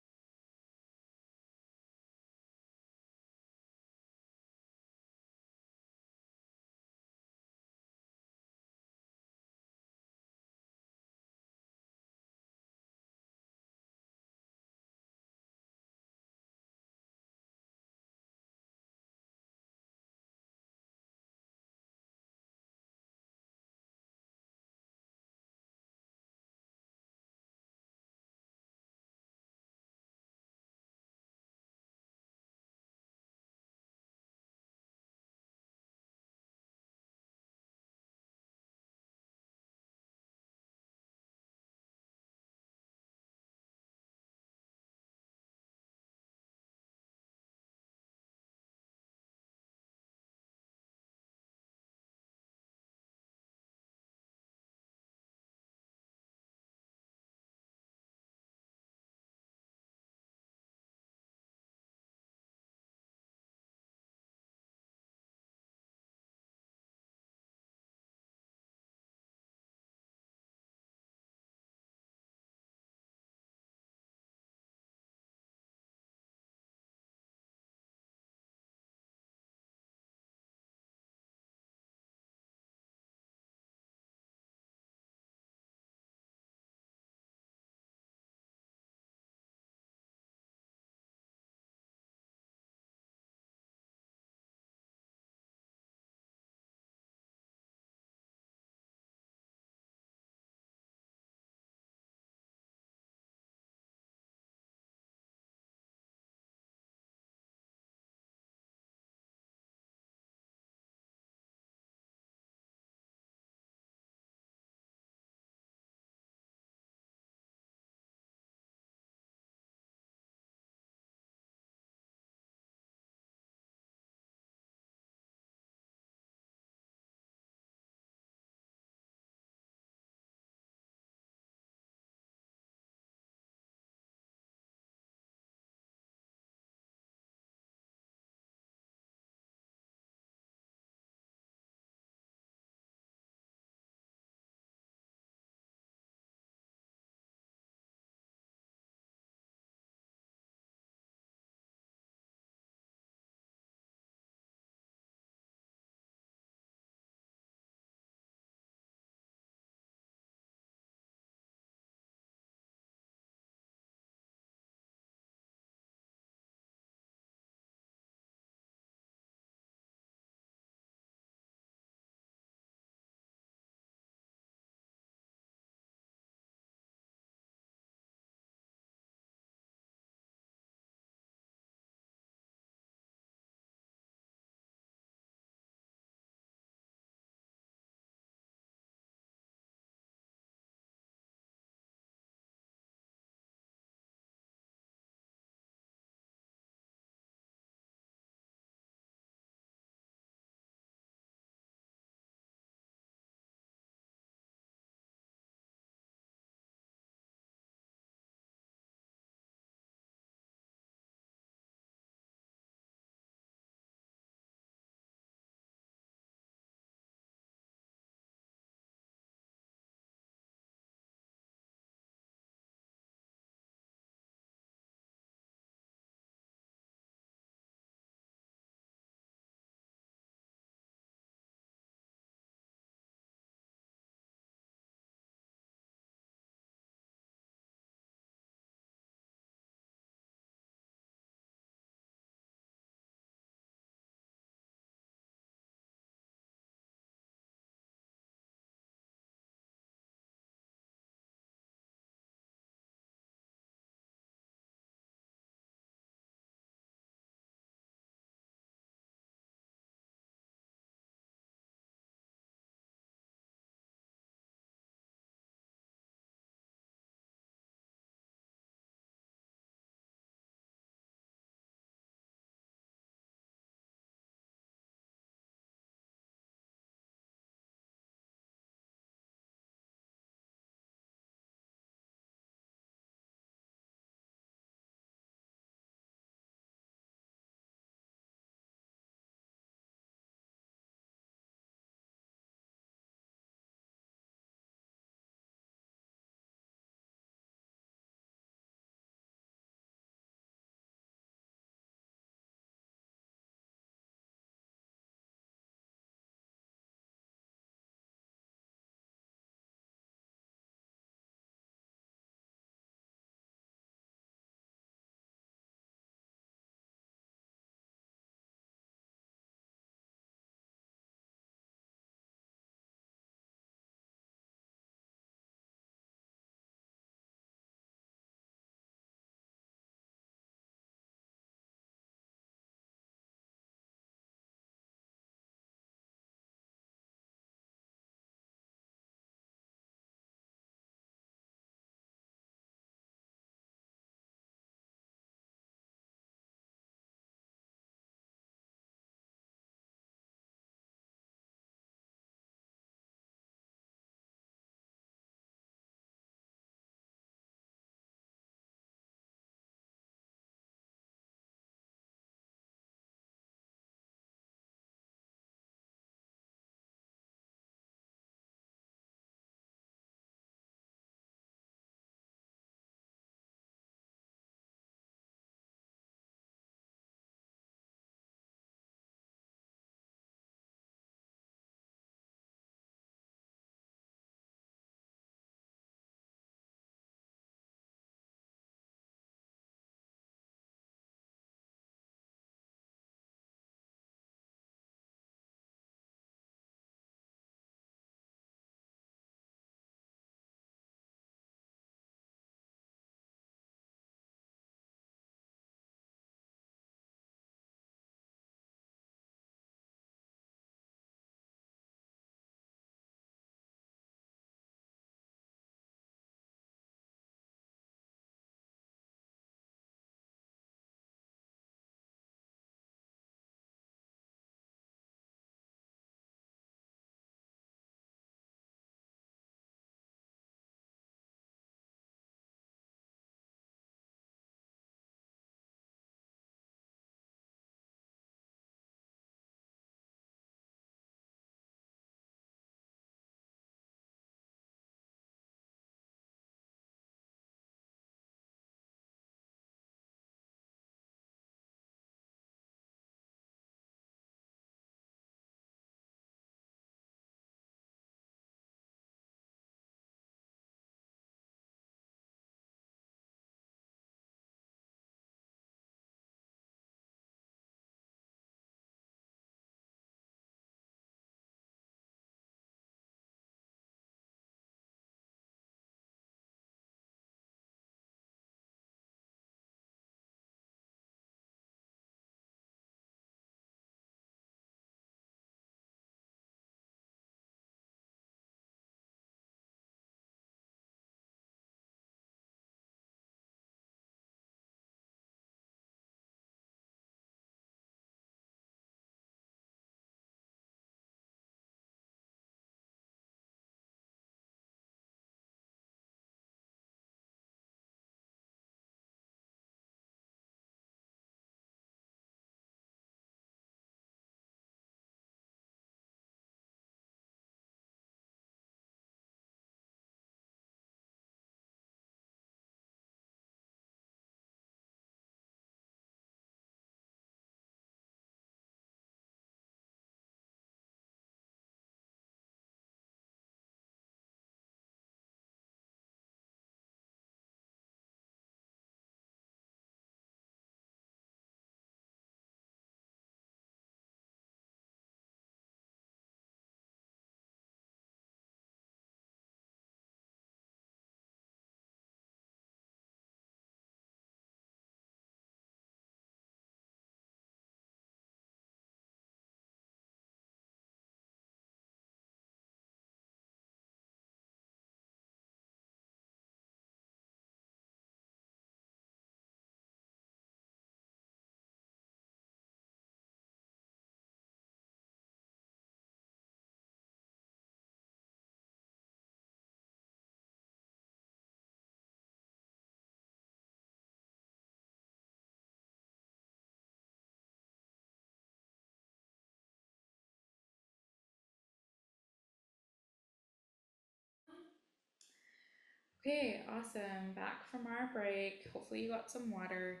Okay, awesome. Back from our break. Hopefully you got some water.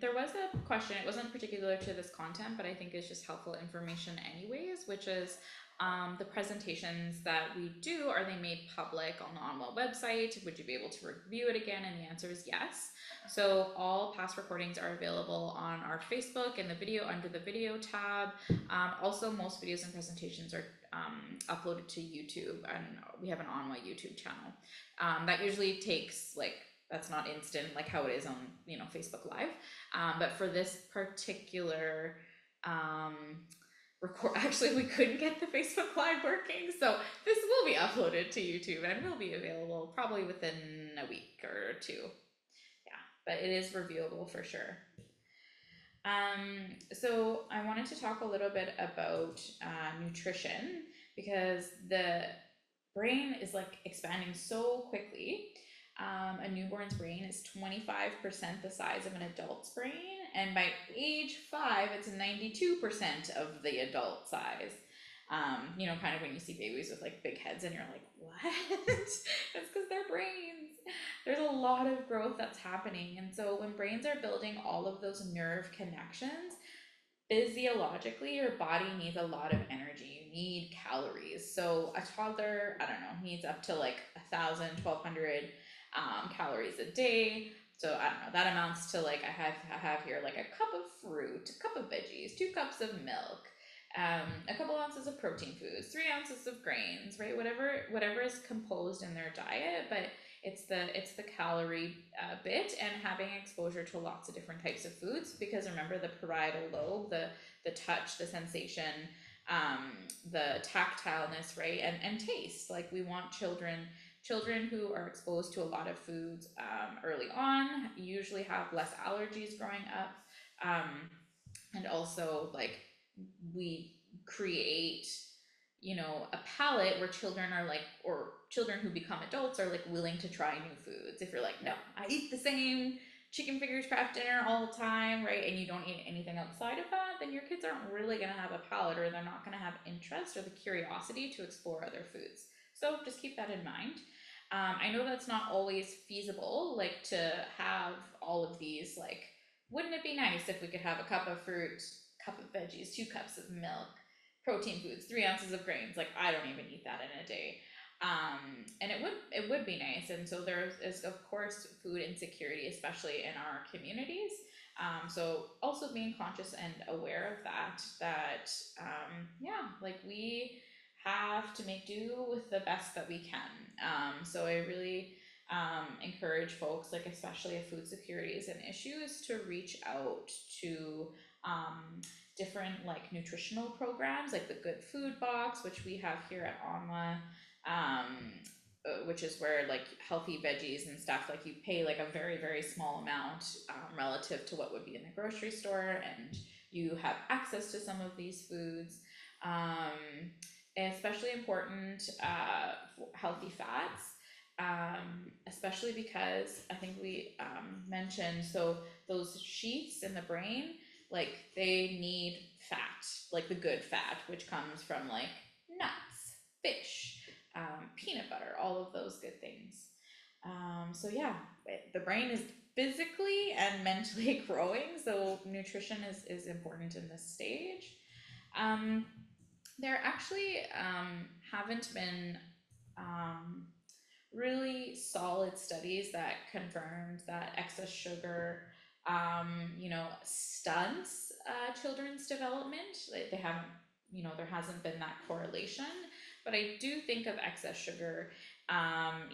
There was a question, it wasn't particular to this content, but I think it's just helpful information anyways, which is the presentations that we do, are they made public on the Onwell website? Would you be able to review it again? And the answer is yes. So all past recordings are available on our Facebook and the video under the video tab. Also, most videos and presentations are uploaded to YouTube, and we have an Onwell YouTube channel. That usually takes like, that's not instant like how it is on, you know, Facebook Live. But for this particular record, actually we couldn't get the Facebook Live working, so this will be uploaded to YouTube and will be available probably within a week or two. Yeah, but it is reviewable for sure. So I wanted to talk a little bit about nutrition, because the brain is like expanding so quickly. A newborn's brain is 25% the size of an adult's brain, and by age 5, it's 92% of the adult size. You know, kind of when you see babies with like big heads and you're like, what? That's because they're brains. There's a lot of growth that's happening. And so when brains are building all of those nerve connections, physiologically, your body needs a lot of energy. You need calories. So a toddler, I don't know, needs up to like 1,000, 1,200 calories a day. So I don't know, that amounts to like, I have here like a cup of fruit, a cup of veggies, 2 cups of milk, a couple ounces of protein foods, 3 ounces of grains, right? Whatever is composed in their diet, but it's the calorie bit, and having exposure to lots of different types of foods, because remember the parietal lobe, the touch, the sensation, the tactileness, right? And taste. Like we want children who are exposed to a lot of foods early on usually have less allergies growing up, and also like we create, you know, a palate where children are like, or children who become adults are like willing to try new foods. If you're like, no, I eat the same chicken fingers Kraft dinner all the time, right? And you don't eat anything outside of that, then your kids aren't really gonna have a palate, or they're not gonna have interest or the curiosity to explore other foods. So just keep that in mind. I know that's not always feasible, like to have all of these, like, wouldn't it be nice if we could have a cup of fruit, cup of veggies, 2 cups of milk, protein foods, 3 ounces of grains? Like I don't even eat that in a day. And it would be nice. And so there is, of course, food insecurity, especially in our communities. So also being conscious and aware of that, yeah, like we have to make do with the best that we can. So I really encourage folks, like especially if food security is an issue, is to reach out to different like nutritional programs, like the Good Food Box, which we have here at Onwa, which is where like healthy veggies and stuff, like you pay like a very, very small amount relative to what would be in the grocery store, and you have access to some of these foods. Especially important, healthy fats, especially because I think we mentioned, so those sheaths in the brain, like they need fat, like the good fat, which comes from like nuts, fish, peanut butter, all of those good things. So yeah, the brain is physically and mentally growing, so nutrition is important in this stage. There actually haven't been really solid studies that confirmed that excess sugar, you know, stunts children's development. They haven't, you know, there hasn't been that correlation, but I do think of excess sugar,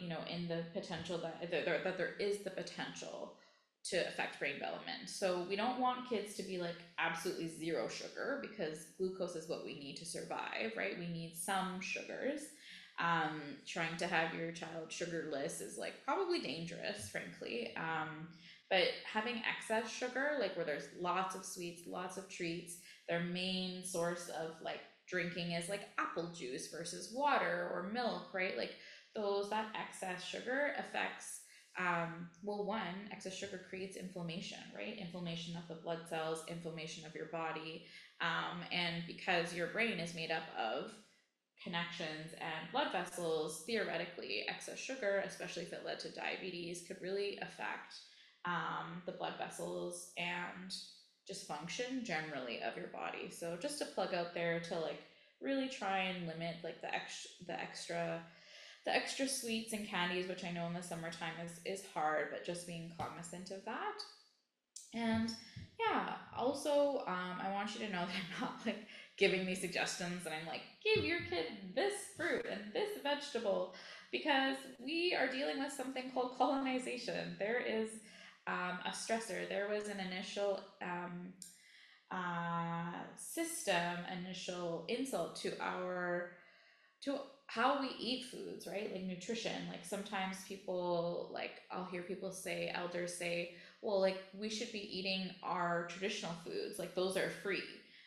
you know, in the potential that there is the potential to affect brain development. So we don't want kids to be like absolutely zero sugar, because glucose is what we need to survive, right? We need some sugars. Trying to have your child sugarless is like probably dangerous, frankly. But having excess sugar, like where there's lots of sweets, lots of treats, their main source of like drinking is like apple juice versus water or milk, right? Like that excess sugar affects, well, one, excess sugar creates inflammation, right? Inflammation of the blood cells, inflammation of your body. And because your brain is made up of connections and blood vessels, theoretically, excess sugar, especially if it led to diabetes, could really affect the blood vessels and just function generally of your body. So just to plug out there to like really try and limit like the extra sweets and candies, which I know in the summertime is hard, but just being cognizant of that. And yeah, also I want you to know that I'm not like giving these suggestions and I'm like, give your kid this fruit and this vegetable, because we are dealing with something called colonization. There is a stressor. There was an initial initial insult to how we eat foods, right? Like nutrition. Like sometimes people, like I'll hear people say, elders say, well, like we should be eating our traditional foods. Like those are free.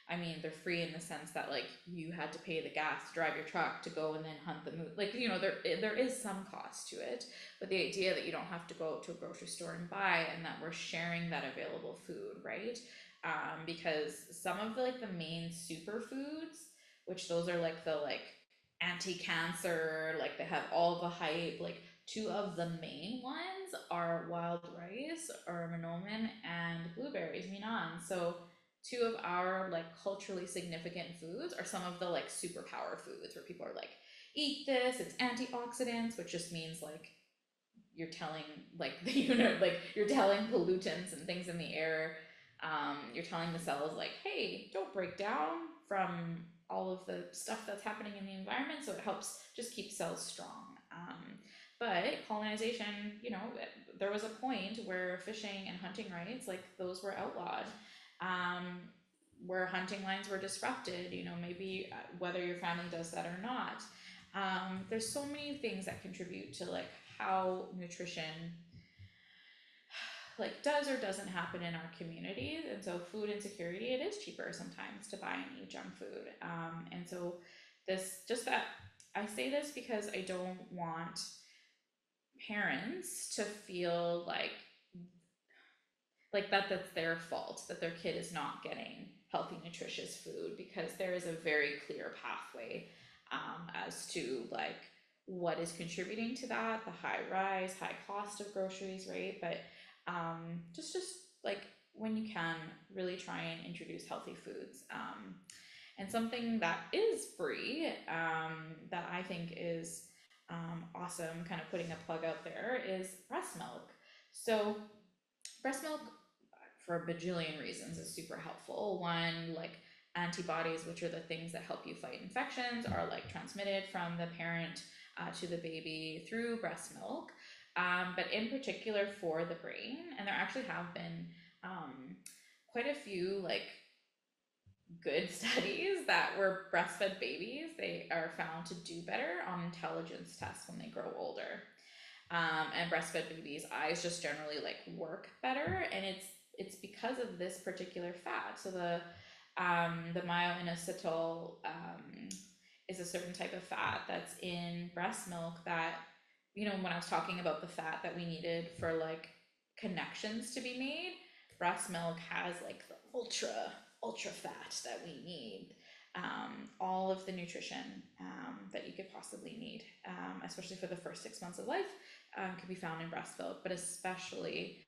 I mean, they're free in the sense that like you had to pay the gas to drive your truck to go and then hunt the moose. Like, you know, there is some cost to it, but the idea that you don't have to go to a grocery store and buy, and that we're sharing that available food, right? Because some of the, like the main superfoods, which those are like the like anti-cancer, like they have all the hype, like two of the main ones are wild rice or Menomine and blueberries, Minan. So two of our like culturally significant foods are some of the like superpower foods where people are like, eat this, it's antioxidants, which just means like you're telling like the unit, like you're telling pollutants and things in the air, you're telling the cells like, hey, don't break down from all of the stuff that's happening in the environment. So it helps just keep cells strong. But colonization, you know, there was a point where fishing and hunting rights, like those were outlawed, where hunting lines were disrupted, you know, maybe whether your family does that or not. There's so many things that contribute to like how nutrition like does or doesn't happen in our communities. And so food insecurity, it is cheaper sometimes to buy and eat junk food. And so this, just that, I say this because I don't want parents to feel like that's their fault, that their kid is not getting healthy, nutritious food, because there is a very clear pathway as to like what is contributing to that, the high rise, high cost of groceries, right? But just like when you can, really try and introduce healthy foods, and something that is free, that I think is awesome, kind of putting a plug out there, is breast milk. So breast milk, for a bajillion reasons, is super helpful. One, like antibodies, which are the things that help you fight infections, are like transmitted from the parent to the baby through breast milk. But in particular for the brain, and there actually have been quite a few like good studies that were breastfed babies. They are found to do better on intelligence tests when they grow older, and breastfed babies' eyes just generally like work better, and it's because of this particular fat. So the myo-inositol is a certain type of fat that's in breast milk that, you know, when I was talking about the fat that we needed for like connections to be made, breast milk has like the ultra fat that we need, all of the nutrition that you could possibly need, especially for the first 6 months of life, could be found in breast milk, but especially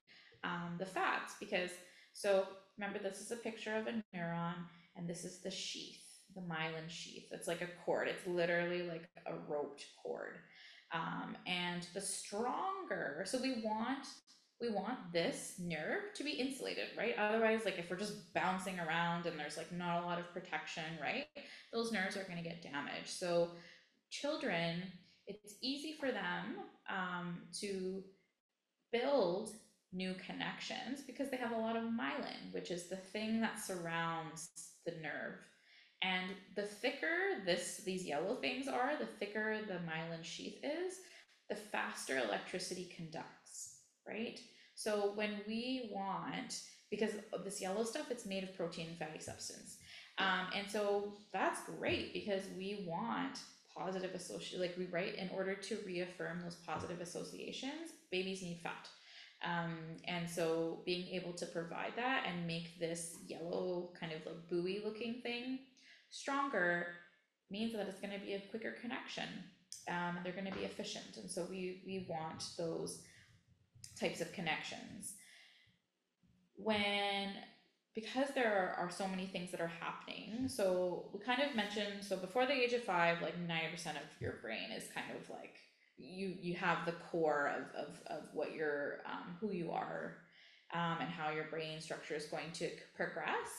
the fats, because, so remember, this is a picture of a neuron, and this is the sheath, the myelin sheath. It's like a cord. It's literally like a roped cord. And the stronger, so we want this nerve to be insulated, right? Otherwise, like if we're just bouncing around and there's like not a lot of protection, right, those nerves are going to get damaged. So children, it's easy for them to build new connections because they have a lot of myelin, which is the thing that surrounds the nerve. And the thicker these yellow things are, the thicker the myelin sheath is, the faster electricity conducts, right? So when we want, because this yellow stuff, it's made of protein and fatty substance. And so that's great because we want positive association, like we write, in order to reaffirm those positive associations, babies need fat. And so being able to provide that and make this yellow kind of like buoy looking thing stronger means that it's going to be a quicker connection. They're going to be efficient, and so we want those types of connections. Because there are so many things that are happening, so we kind of mentioned, so before the age of 5, like 90% of your brain is kind of like, you have the core of what your who you are and how your brain structure is going to progress.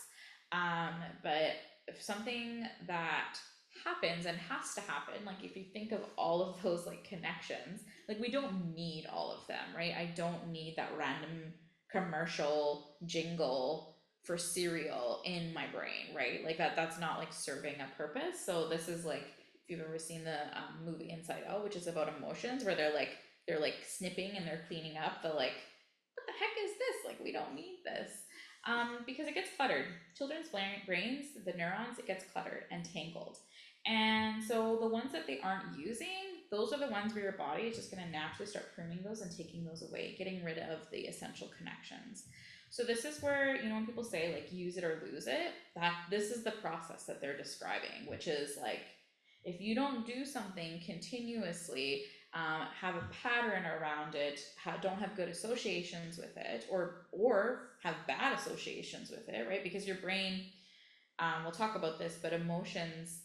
But if something that happens and has to happen, like if you think of all of those like connections, like we don't need all of them, right? I don't need that random commercial jingle for cereal in my brain, right? Like that's not like serving a purpose. So this is like, if you've ever seen the movie Inside Out, which is about emotions, where they're like snipping and they're cleaning up the like, what the heck is this? Like, we don't need this. Because it gets cluttered. Children's brains, the neurons, it gets cluttered and tangled. And so the ones that they aren't using, those are the ones where your body is just going to naturally start pruning those and taking those away, getting rid of the essential connections. So this is where, you know, when people say like use it or lose it, that this is the process that they're describing, which is like, if you don't do something continuously, have a pattern around it, don't have good associations with it, or have bad associations with it, right? Because your brain, we'll talk about this, but emotions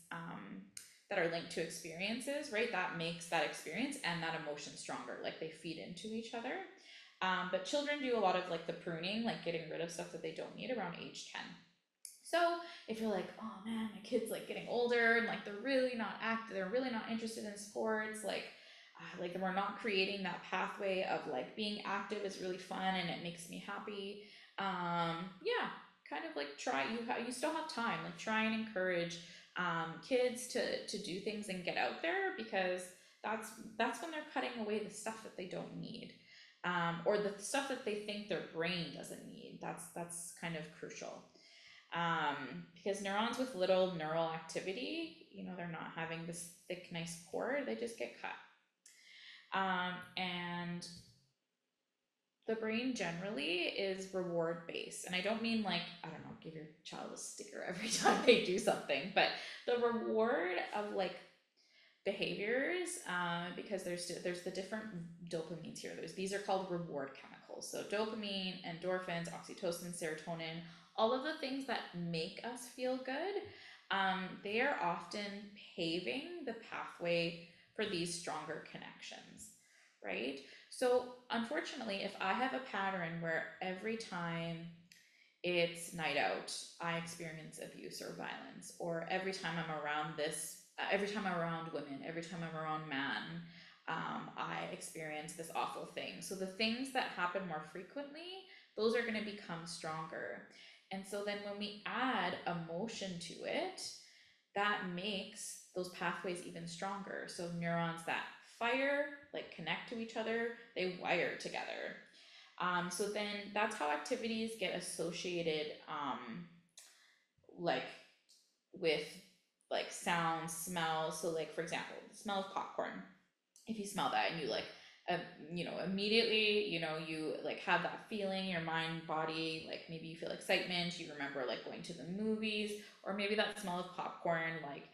that are linked to experiences, right? That makes that experience and that emotion stronger, like they feed into each other. But children do a lot of like the pruning, like getting rid of stuff that they don't need around age 10. So if you're like, oh man, my kid's like getting older and like they're really not active, they're really not interested in sports, like we're not creating that pathway of like being active is really fun and it makes me happy. Yeah, kind of like try, you still have time, like try and encourage kids to do things and get out there, because that's when they're cutting away the stuff that they don't need. Or the stuff that they think their brain doesn't need. That's kind of crucial. Because neurons with little neural activity, you know, they're not having this thick, nice core, they just get cut. And the brain generally is reward-based. And I don't mean like, I don't know, give your child a sticker every time they do something, but the reward of like behaviors, because there's the different dopamines here. These are called reward chemicals. So dopamine, endorphins, oxytocin, serotonin, all of the things that make us feel good, they are often paving the pathway for these stronger connections, right? So unfortunately, if I have a pattern where every time it's night out, I experience abuse or violence, or every time I'm around every time I'm around women, every time I'm around man, I experience this awful thing. So the things that happen more frequently, those are going to become stronger. And so then when we add emotion to it, that makes those pathways even stronger. So neurons that fire, like connect to each other, they wire together. So then that's how activities get associated like with like sound, smell. So like, for example, the smell of popcorn. If you smell that and you like, you know, immediately, you know, you like have that feeling, your mind, body, like maybe you feel excitement, you remember like going to the movies, or maybe that smell of popcorn like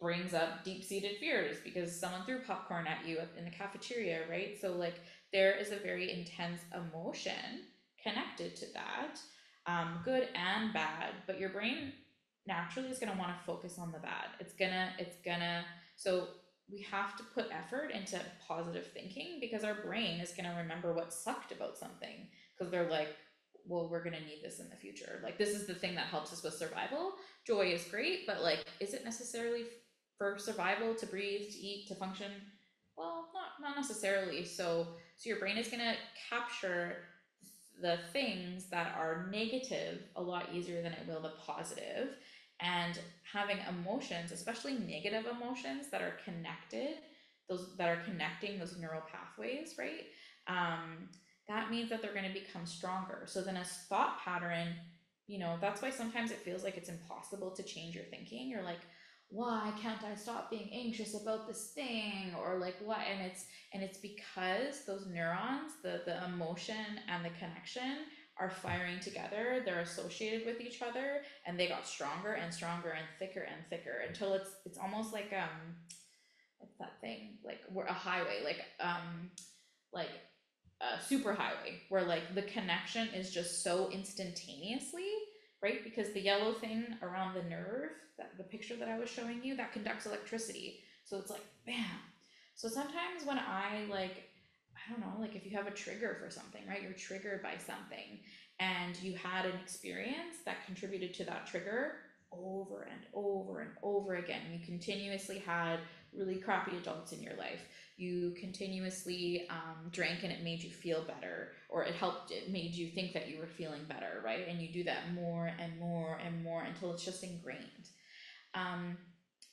brings up deep-seated fears because someone threw popcorn at you in the cafeteria, right? So like there is a very intense emotion connected to that, good and bad, but your brain naturally is going to want to focus on the bad. So we have to put effort into positive thinking, because our brain is going to remember what sucked about something, because they're like, well, we're going to need this in the future. Like, this is the thing that helps us with survival. Joy is great, but like, is it necessarily for survival, to breathe, to eat, to function? Well, not necessarily. So your brain is going to capture the things that are negative a lot easier than it will the positive. And having emotions, especially negative emotions that are connected, those that are connecting those neural pathways, right? That means that they're going to become stronger. So then a thought pattern, you know, that's why sometimes it feels like it's impossible to change your thinking. You're like, why can't I stop being anxious about this thing? Or like, what? And it's because those neurons, the emotion and the connection are firing together, they're associated with each other, and they got stronger and stronger and thicker until it's almost like what's that thing, like we're a highway, like a super highway, where like the connection is just so instantaneously, right? Because the yellow thing around the nerve, that the picture that I was showing you, that conducts electricity. So it's like, bam. So sometimes when I like, I don't know, like if you have a trigger for something, right? You're triggered by something and you had an experience that contributed to that trigger over and over and over again. You continuously had really crappy adults in your life. You continuously drank and it made you feel better, or it helped, it made you think that you were feeling better, right? And you do that more and more and more until it's just ingrained.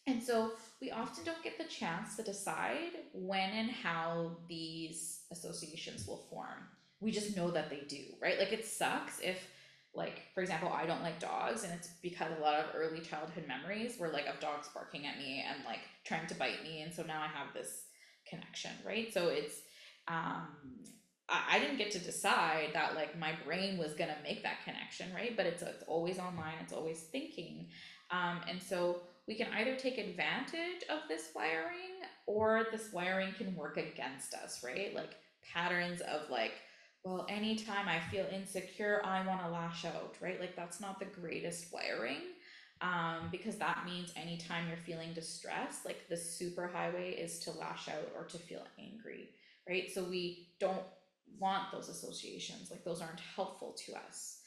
And so we often don't get the chance to decide when and how these associations will form. We just know that they do, right? Like it sucks if, like, for example, I don't like dogs, and it's because a lot of early childhood memories were like of dogs barking at me and like trying to bite me. And so now I have this connection, right? So it's, I didn't get to decide that like my brain was gonna make that connection, right? But it's always online, it's always thinking. And so we can either take advantage of this wiring, or this wiring can work against us, right? Like patterns of like, well, anytime I feel insecure, I want to lash out, right? Like that's not the greatest wiring, because that means anytime you're feeling distressed, like the super highway is to lash out or to feel angry, right? So we don't want those associations, like those aren't helpful to us.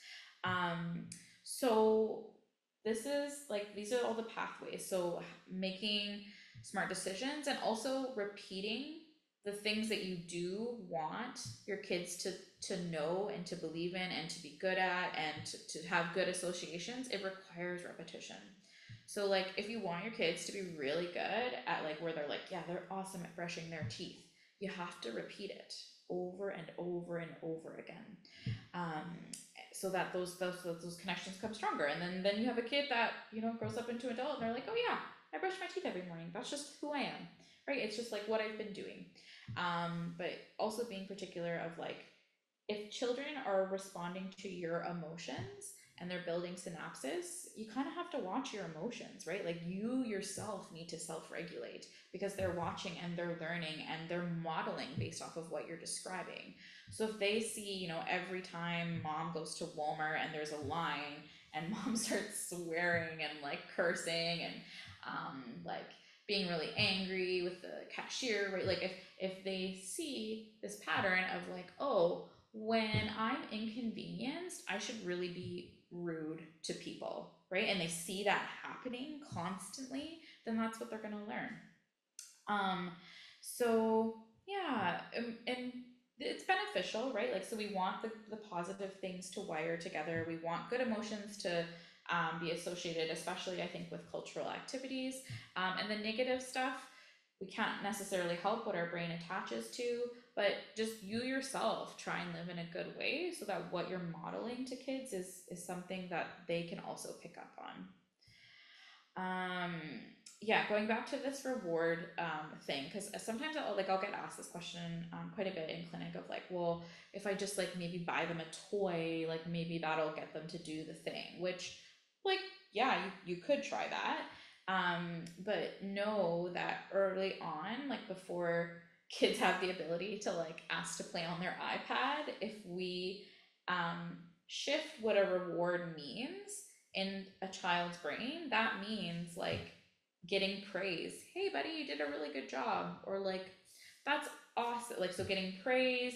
So this is like, these are all the pathways. So making smart decisions and also repeating the things that you do want your kids to know and to believe in and to be good at and to have good associations, it requires repetition. So like if you want your kids to be really good at like where they're like, yeah, they're awesome at brushing their teeth, you have to repeat it over and over and over again, so that those connections come stronger. And then you have a kid that, you know, grows up into an adult and they're like, oh yeah, I brush my teeth every morning. That's just who I am, right? It's just like what I've been doing. But also being particular of like, if children are responding to your emotions and they're building synapses, you kind of have to watch your emotions, right? Like you yourself need to self-regulate, because they're watching and they're learning and they're modeling based off of what you're describing. So if they see, you know, every time mom goes to Walmart and there's a line and mom starts swearing and like cursing and like being really angry with the cashier, right? Like if they see this pattern of like, oh, when I'm inconvenienced, I should really be rude to people, right? And they see that happening constantly, then that's what they're going to learn. So yeah, and it's beneficial, right? Like, so we want the positive things to wire together. We want good emotions to be associated, especially I think with cultural activities, and the negative stuff we can't necessarily help what our brain attaches to, but just you yourself try and live in a good way so that what you're modeling to kids is something that they can also pick up on. Yeah, going back to this reward thing, because sometimes I'll get asked this question quite a bit in clinic of like, well, if I just like maybe buy them a toy, like maybe that'll get them to do the thing, which like, yeah, you could try that. But know that early on, like before kids have the ability to like ask to play on their iPad, if we shift what a reward means in a child's brain, that means like getting praise. Hey buddy, you did a really good job, or like, that's awesome. Like, so getting praise,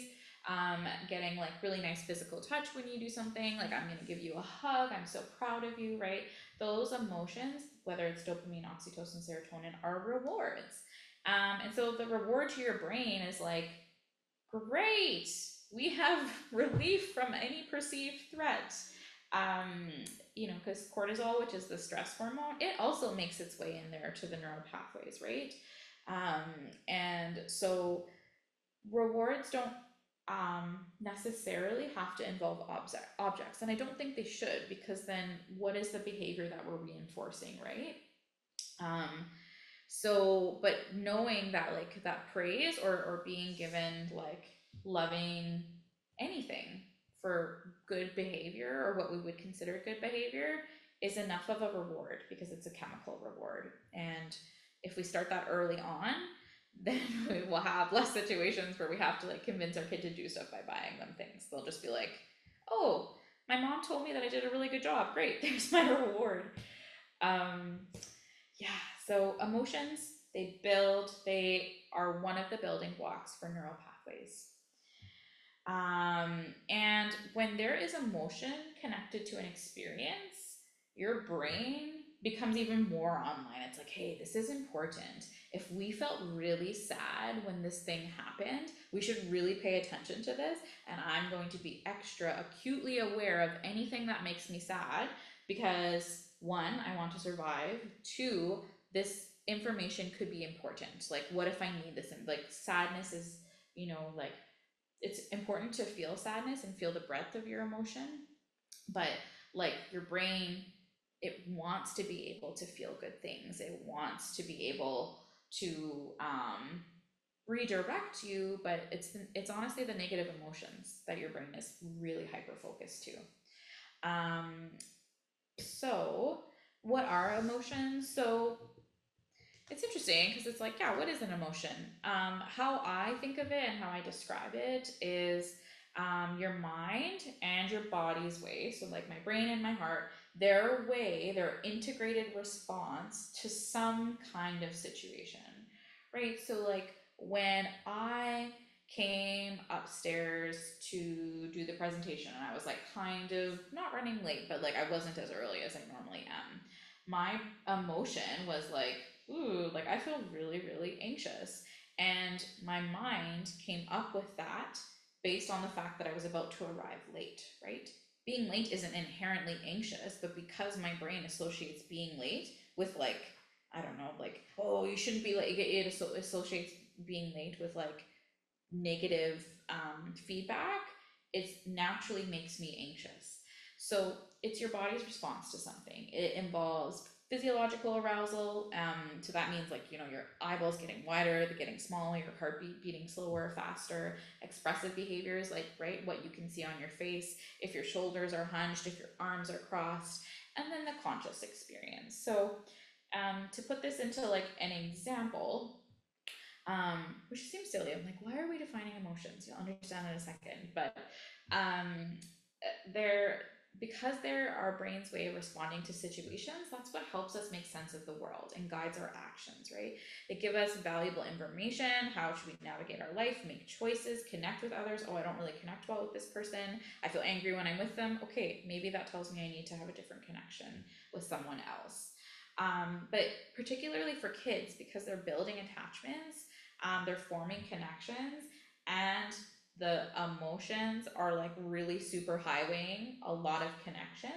getting like really nice physical touch when you do something, like I'm going to give you a hug, I'm so proud of you, right? Those emotions, whether it's dopamine, oxytocin, serotonin, are rewards. And so the reward to your brain is like, great, we have relief from any perceived threat. You know, because cortisol, which is the stress hormone, it also makes its way in there to the neural pathways, right? And so rewards don't necessarily have to involve objects, and I don't think they should, because then what is the behavior that we're reinforcing, right? So but knowing that like that praise or being given like loving anything for good behavior, or what we would consider good behavior, is enough of a reward, because it's a chemical reward. And if we start that early on, then we will have less situations where we have to like convince our kid to do stuff by buying them things. They'll just be like, oh, my mom told me that I did a really good job. Great, there's my reward. Yeah, so emotions, they build, they are one of the building blocks for neural pathways. And when there is emotion connected to an experience, your brain becomes even more online. It's like, hey, this is important. If we felt really sad when this thing happened, we should really pay attention to this. And I'm going to be extra acutely aware of anything that makes me sad, because 1, I want to survive. 2, this information could be important. Like, what if I need this? And like, sadness is, you know, like, it's important to feel sadness and feel the breadth of your emotion, but like your brain, it wants to be able to feel good things. It wants to be able to redirect you, but it's honestly the negative emotions that your brain is really hyper-focused to. So what are emotions? So it's interesting, because it's like, yeah, what is an emotion? How I think of it and how I describe it is your mind and your body's way. So like my brain and my heart, their way, their integrated response to some kind of situation, right? So like when I came upstairs to do the presentation, and I was like kind of not running late, but like I wasn't as early as I normally am, my emotion was like, ooh, like I feel really, really anxious. And my mind came up with that based on the fact that I was about to arrive late, right? Being late isn't inherently anxious, but because my brain associates being late with like, I don't know, like, oh, you shouldn't be late, it associates being late with like negative feedback, it naturally makes me anxious. So it's your body's response to something. It involves physiological arousal, so that means like, you know, your eyeballs getting wider, they're getting smaller, your heartbeat beating slower, faster, expressive behaviors, like, right, what you can see on your face, if your shoulders are hunched, if your arms are crossed, and then the conscious experience. So to put this into like an example, which seems silly, I'm like, why are we defining emotions? You'll understand in a second, but because they're our brain's way of responding to situations, that's what helps us make sense of the world and guides our actions, right? They give us valuable information. How should we navigate our life, make choices, connect with others? Oh, I don't really connect well with this person. I feel angry when I'm with them. Okay, maybe that tells me I need to have a different connection with someone else. But particularly for kids, because they're building attachments, they're forming connections, and the emotions are like really super highwaying a lot of connections.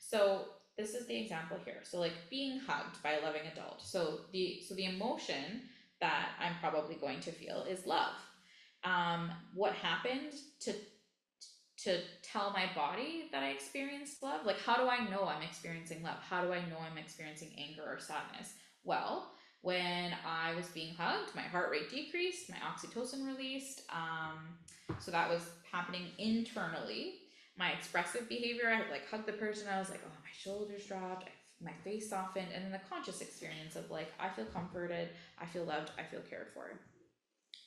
So this is the example here. So like being hugged by a loving adult. So the emotion that I'm probably going to feel is love. What happened to tell my body that I experienced love? Like, how do I know I'm experiencing love? How do I know I'm experiencing anger or sadness? Well, when I was being hugged, my heart rate decreased, my oxytocin released. So that was happening internally. My expressive behavior, I like hugged the person, I was like, oh, my shoulders dropped, my face softened. And then the conscious experience of like, I feel comforted, I feel loved, I feel cared for.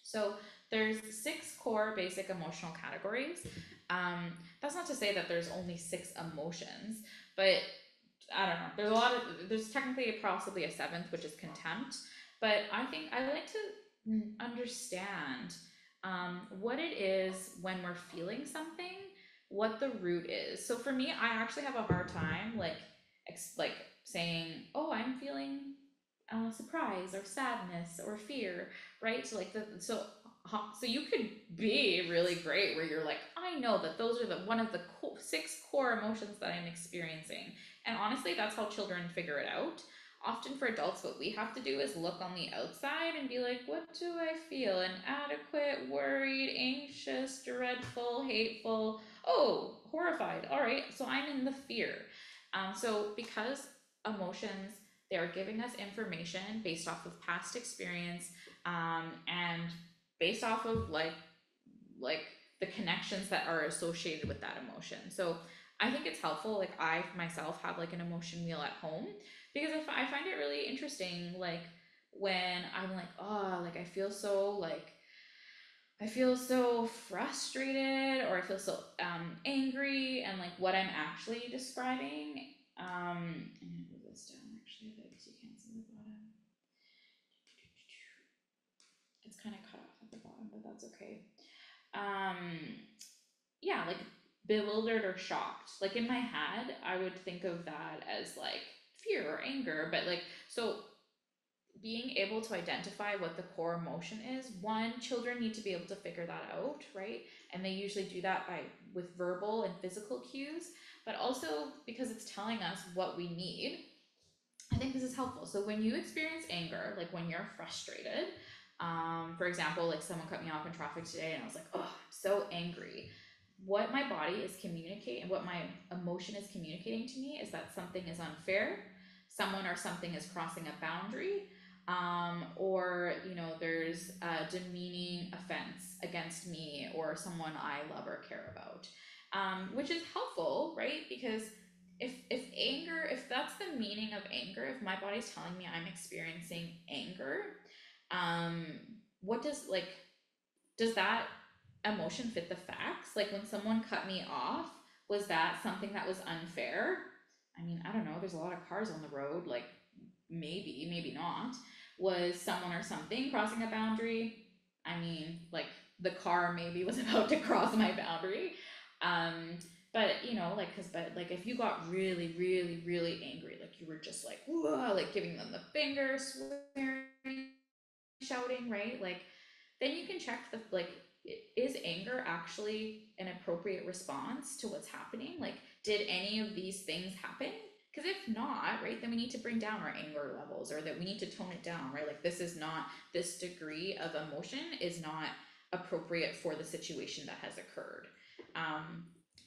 So there's 6 core basic emotional categories. That's not to say that there's only 6 emotions, but I don't know, there's technically possibly a 7th, which is contempt, but I think I like to understand what it is when we're feeling something, what the root is. So for me, I actually have a hard time like saying, oh, I'm feeling surprise or sadness or fear, right? So like so you could be really great where you're like, I know that those are one of the 6 core emotions that I'm experiencing. And honestly, that's how children figure it out. Often for adults, what we have to do is look on the outside and be like, what do I feel? Inadequate, worried, anxious, dreadful, hateful, oh, horrified. All right, so I'm in the fear. So because emotions, they are giving us information based off of past experience, and based off of like the connections that are associated with that emotion. So I think it's helpful. Like, I myself have like an emotion wheel at home, because I find it really interesting. Like, when I'm like, oh, like I feel so frustrated, or I feel so angry, and like what I'm actually describing. I'm gonna move this down actually, because you can't see the bottom. It's kind of cut off at the bottom, but that's okay. Yeah, like bewildered or shocked. Like in my head, I would think of that as like fear or anger, but like, so being able to identify what the core emotion is. One, children need to be able to figure that out, right? And they usually do that with verbal and physical cues, but also because it's telling us what we need. I think this is helpful. So when you experience anger, like when you're frustrated, for example, like someone cut me off in traffic today and I was like, oh, I'm so angry. What my body is communicating, what my emotion is communicating to me, is that something is unfair, someone or something is crossing a boundary, or, you know, there's a demeaning offense against me or someone I love or care about, which is helpful, right? Because if that's the meaning of anger, if my body's telling me I'm experiencing anger, does that emotion fit the facts? Like when someone cut me off, was that something that was unfair? I mean, I don't know, there's a lot of cars on the road, like maybe, maybe not. Was someone or something crossing a boundary? I mean, like the car maybe was about to cross my boundary. But you know, like, if you got really, really, really angry, like you were just like, whoa, like giving them the finger, swearing, shouting, right? Like, then you can check the, like, is anger actually an appropriate response to what's happening? Like, did any of these things happen? Because if not, right, then we need to bring down our anger levels, or that we need to tone it down, right? Like, this degree of emotion is not appropriate for the situation that has occurred.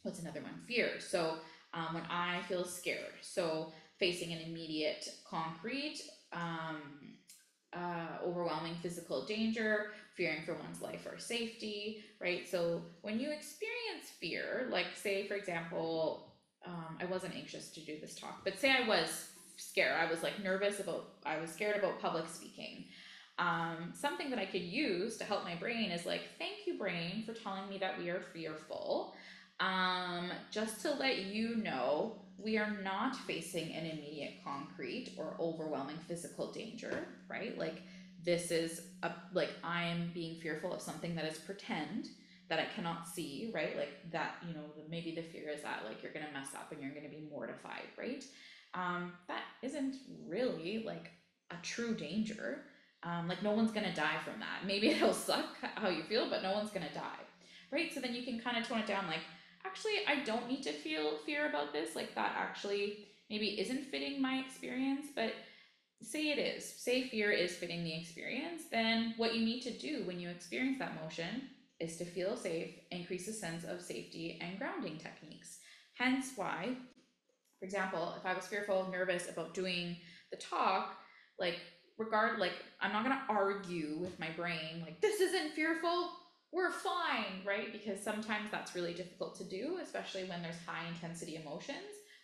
What's another one? Fear. So when I feel scared, so facing an immediate, concrete, overwhelming physical danger, fearing for one's life or safety, right? So when you experience fear, like say, for example, I wasn't anxious to do this talk, but say I was scared, I was scared about public speaking. Something that I could use to help my brain is like, thank you, brain, for telling me that we are fearful. Just to let you know, we are not facing an immediate, concrete, or overwhelming physical danger, right? Like, this is I am being fearful of something that is pretend, that I cannot see, right? Like that, you know, maybe the fear is that like you're going to mess up and you're going to be mortified, right? That isn't really like a true danger. Like, no one's going to die from that. Maybe it'll suck how you feel, but no one's going to die, right? So then you can kind of tone it down, like, actually, I don't need to feel fear about this. Like, that actually maybe isn't fitting my experience, but say it is. Say fear is fitting the experience, then what you need to do when you experience that emotion is to feel safe, increase the sense of safety and grounding techniques. Hence why, for example, if I was fearful, nervous about doing the talk, I'm not going to argue with my brain, like, this isn't fearful, we're fine, right? Because sometimes that's really difficult to do, especially when there's high intensity emotions,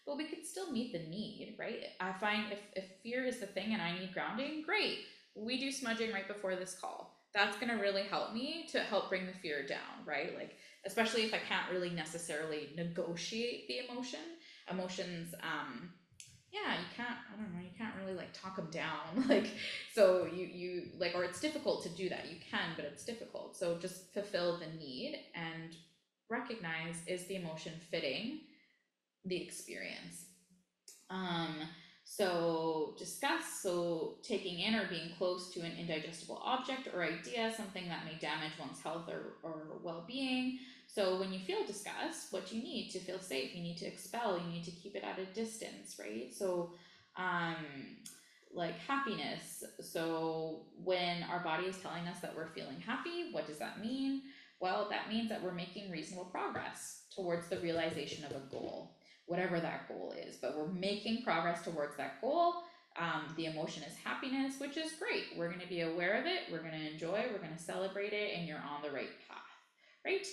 but we could still meet the need, right? I find if fear is the thing and I need grounding, great. We do smudging right before this call. That's going to really help me to help bring the fear down, right? Like, especially if I can't really necessarily negotiate the emotions, you can't really like talk them down. Like, so you like, or it's difficult to do that. You can, but it's difficult. So just fulfill the need and recognize, is the emotion fitting the experience? So discuss, so taking in or being close to an indigestible object or idea, something that may damage one's health or well-being. So when you feel disgust, what you need to feel safe, you need to expel, you need to keep it at a distance, right? So like happiness. So when our body is telling us that we're feeling happy, what does that mean? Well, that means that we're making reasonable progress towards the realization of a goal, whatever that goal is, but we're making progress towards that goal. The emotion is happiness, which is great. We're going to be aware of it. We're going to enjoy, we're going to celebrate it, and you're on the right path, right?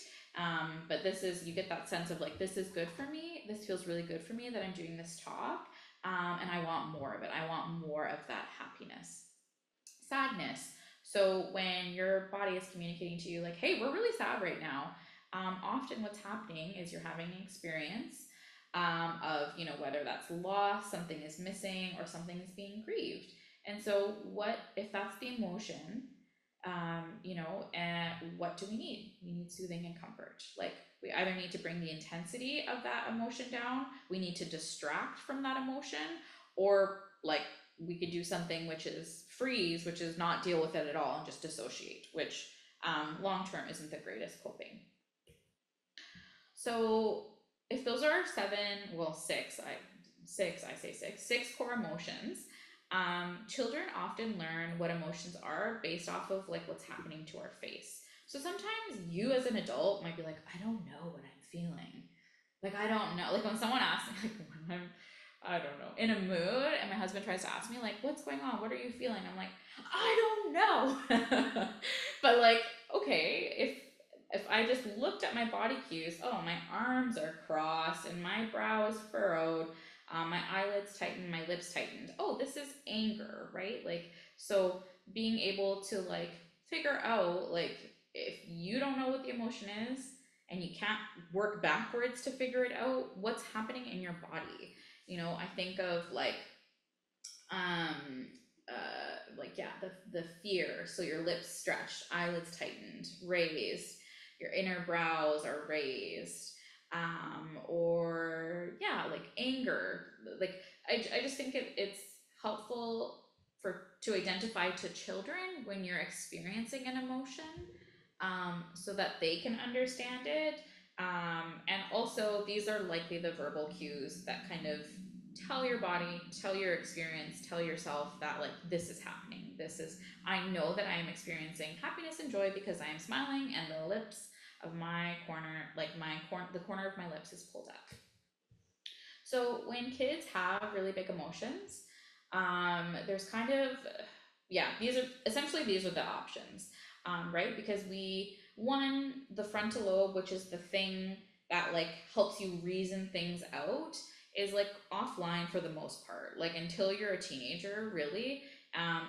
But this is, you get that sense of like, this is good for me. This feels really good for me that I'm doing this talk. And I want more of it. I want more of that happiness. Sadness. So when your body is communicating to you like, hey, we're really sad right now. Often what's happening is you're having an experience of, you know, whether that's loss, something is missing, or something is being grieved. And so what, if that's the emotion, you know, and what do we need? We need soothing and comfort. Like, we either need to bring the intensity of that emotion down, we need to distract from that emotion, or like we could do something which is freeze, which is not deal with it at all and just dissociate, which long-term isn't the greatest coping. So if those are our six core emotions, children often learn what emotions are based off of like what's happening to our face. So sometimes you as an adult might be like, I don't know what I'm feeling. Like, I don't know. Like when someone asks me, like when I'm, I don't know, in a mood and my husband tries to ask me like, what's going on? What are you feeling? I'm like, I don't know. But like, okay, if I just looked at my body cues, oh, my arms are crossed and my brow is furrowed. My eyelids tightened, my lips tightened. Oh, this is anger, right? Like, so being able to like figure out, like, if you don't know what the emotion is and you can't work backwards to figure it out, what's happening in your body? You know, I think of like, yeah, the fear. So your lips stretched, eyelids tightened, raised, your inner brows are raised. Or yeah, like anger, like I just think it's helpful to identify to children when you're experiencing an emotion, so that they can understand it. And also these are likely the verbal cues that kind of tell your body, tell your experience, tell yourself that like, this is happening. This is, I know that I am experiencing happiness and joy because I am smiling and the lips of my corner, like the corner of my lips is pulled up. So when kids have really big emotions, there's kind of, yeah, these are the options, right? Because the frontal lobe, which is the thing that like helps you reason things out, is like offline for the most part, like until you're a teenager, really,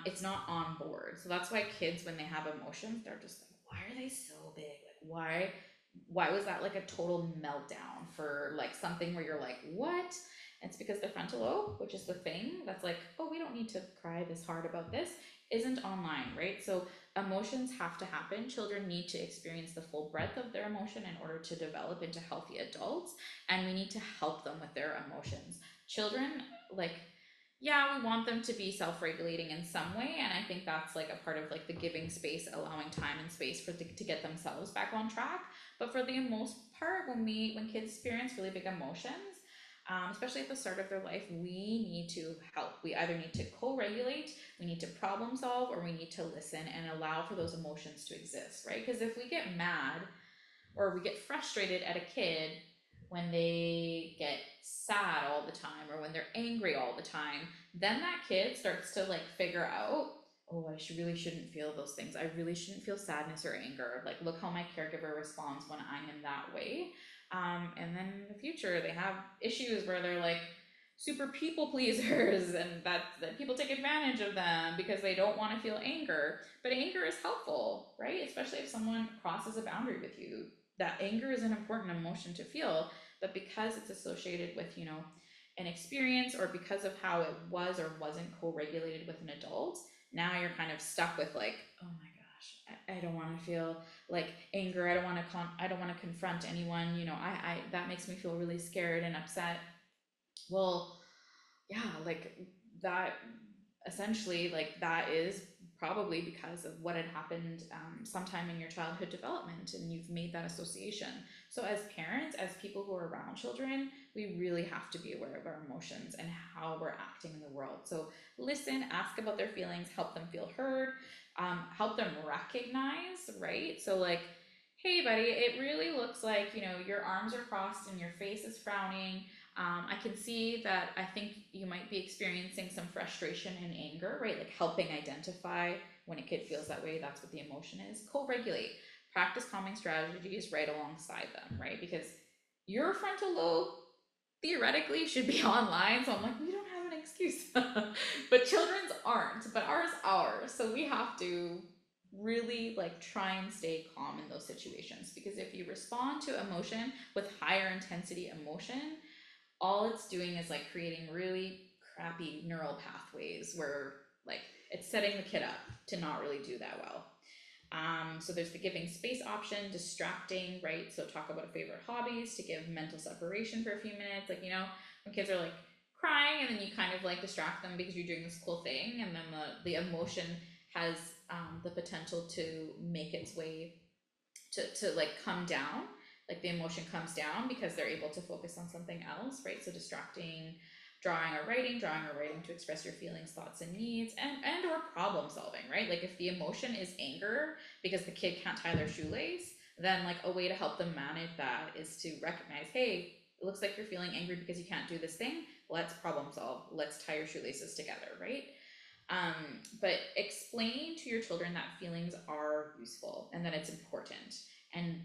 it's not on board. So that's why kids, when they have emotions, they're just like, why are they so big? Why was that like a total meltdown for like something where you're like, what? And it's because the frontal lobe, which is the thing that's like, oh, we don't need to cry this hard about this, isn't online, right? So emotions have to happen. Children need to experience the full breadth of their emotion in order to develop into healthy adults, and we need to help them with their emotions. Children, like, yeah, we want them to be self-regulating in some way. And I think that's like a part of like the giving space, allowing time and space to get themselves back on track. But for the most part, when kids experience really big emotions, especially at the start of their life, we need to help. We either need to co-regulate, we need to problem solve, or we need to listen and allow for those emotions to exist, right? Because if we get mad or we get frustrated at a kid, when they get sad all the time or when they're angry all the time, then that kid starts to like figure out, oh, I really shouldn't feel those things. I really shouldn't feel sadness or anger. Like, look how my caregiver responds when I'm in that way. And then in the future, they have issues where they're like super people pleasers and that people take advantage of them because they don't want to feel anger. But anger is helpful, right? Especially if someone crosses a boundary with you. That anger is an important emotion to feel, but because it's associated with, you know, an experience or because of how it was or wasn't co-regulated with an adult, now you're kind of stuck with like, oh my gosh, I don't want to feel like anger. I don't want to confront anyone. You know, I that makes me feel really scared and upset. Well, yeah, like that. Essentially, like that is probably because of what had happened sometime in your childhood development, and you've made that association. So as parents, as people who are around children, we really have to be aware of our emotions and how we're acting in the world. So listen, ask about their feelings, help them feel heard, help them recognize, right? So like, hey buddy, it really looks like, you know, your arms are crossed and your face is frowning. I can see that I think you might be experiencing some frustration and anger, right? Like helping identify when a kid feels that way, that's what the emotion is. Co-regulate. practice calming strategies right alongside them, right? Because your frontal lobe theoretically should be online. So I'm like, we don't have an excuse, but children's aren't, but ours are. So we have to really like try and stay calm in those situations, because if you respond to emotion with higher intensity emotion, all it's doing is like creating really crappy neural pathways where like it's setting the kid up to not really do that well. So there's the giving space option, distracting, right? So talk about favorite hobbies to give mental separation for a few minutes. Like, you know, when kids are like crying and then you kind of like distract them because you're doing this cool thing, and then the emotion has the potential to make its way to like come down, like the emotion comes down because they're able to focus on something else, right? So distracting, drawing or writing to express your feelings, thoughts, and needs, and or problem solving, right? Like if the emotion is anger because the kid can't tie their shoelace, then like a way to help them manage that is to recognize, hey, it looks like you're feeling angry because you can't do this thing. Let's problem solve. Let's tie your shoelaces together, right? But explain to your children that feelings are useful and that it's important, and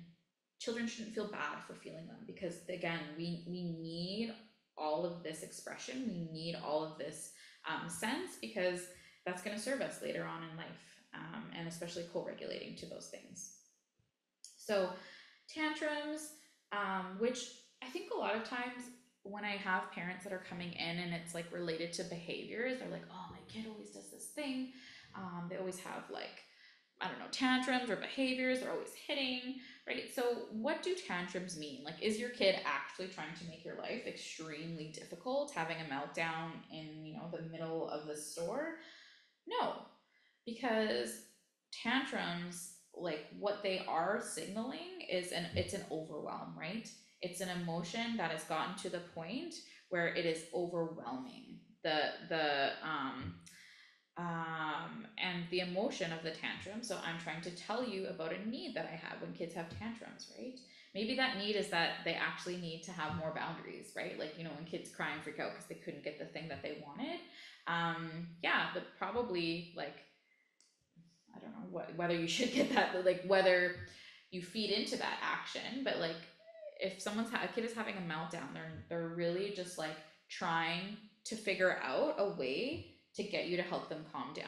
children shouldn't feel bad for feeling them, because again, we need all of this expression, we need all of this sense, because that's going to serve us later on in life, and especially co-regulating to those things. So tantrums, which I think a lot of times when I have parents that are coming in and it's like related to behaviors, they're like, oh, my kid always does this thing, they always have like, I don't know, tantrums or behaviors, they're always hitting, right? So what do tantrums mean? Like, is your kid actually trying to make your life extremely difficult, having a meltdown in, you know, the middle of the store? No, because tantrums, like what they are signaling is it's an overwhelm, right? It's an emotion that has gotten to the point where it is overwhelming. And the emotion of the tantrum. So I'm trying to tell you about a need that I have when kids have tantrums, right? Maybe that need is that they actually need to have more boundaries, right? Like, you know, when kids cry and freak out because they couldn't get the thing that they wanted. Yeah, but probably like, I don't know whether you should get that, but like whether you feed into that action, but like if a kid is having a meltdown, they're really just like trying to figure out a way to get you to help them calm down.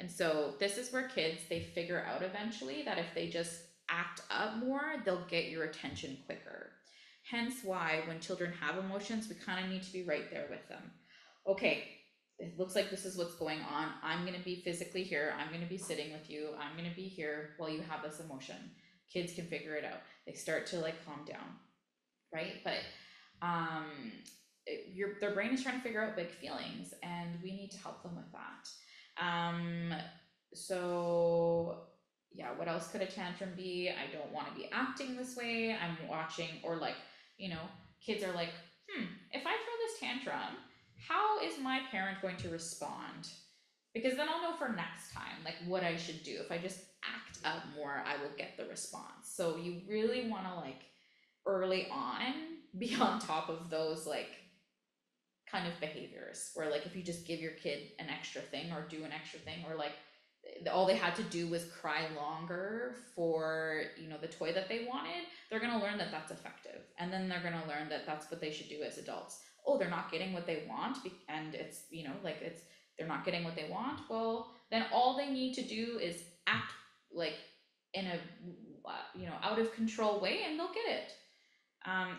And so this is where kids, they figure out eventually that if they just act up more, they'll get your attention quicker. Hence why when children have emotions, we kind of need to be right there with them. Okay, it looks like this is what's going on. I'm gonna be physically here. I'm gonna be sitting with you. I'm gonna be here while you have this emotion. Kids can figure it out. They start to like calm down, right? But their brain is trying to figure out big feelings, and we need to help them with that. So yeah, what else could a tantrum be? I don't want to be acting this way. I'm watching, or like, you know, kids are like, if I throw this tantrum, how is my parent going to respond? Because then I'll know for next time, like what I should do. If I just act up more, I will get the response. So you really want to like early on be on top of those like kind of behaviors, where like if you just give your kid an extra thing or do an extra thing, or like all they had to do was cry longer for, you know, the toy that they wanted, they're going to learn that that's effective, and then they're going to learn that that's what they should do as adults. Oh, they're not getting what they want, and it's, you know, like it's, they're not getting what they want, well then all they need to do is act like in a, you know, out of control way, and they'll get it.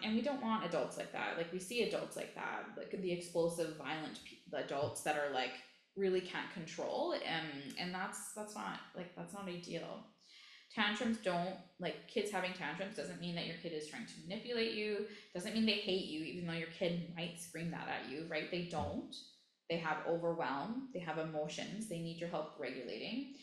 And we don't want adults like that. Like we see adults like that, like the explosive, violent adults that are like really can't control, and that's not ideal. Tantrums don't, like kids having tantrums doesn't mean that your kid is trying to manipulate you, doesn't mean they hate you, even though your kid might scream that at you, right? They don't. They have overwhelm, they have emotions, they need your help regulating.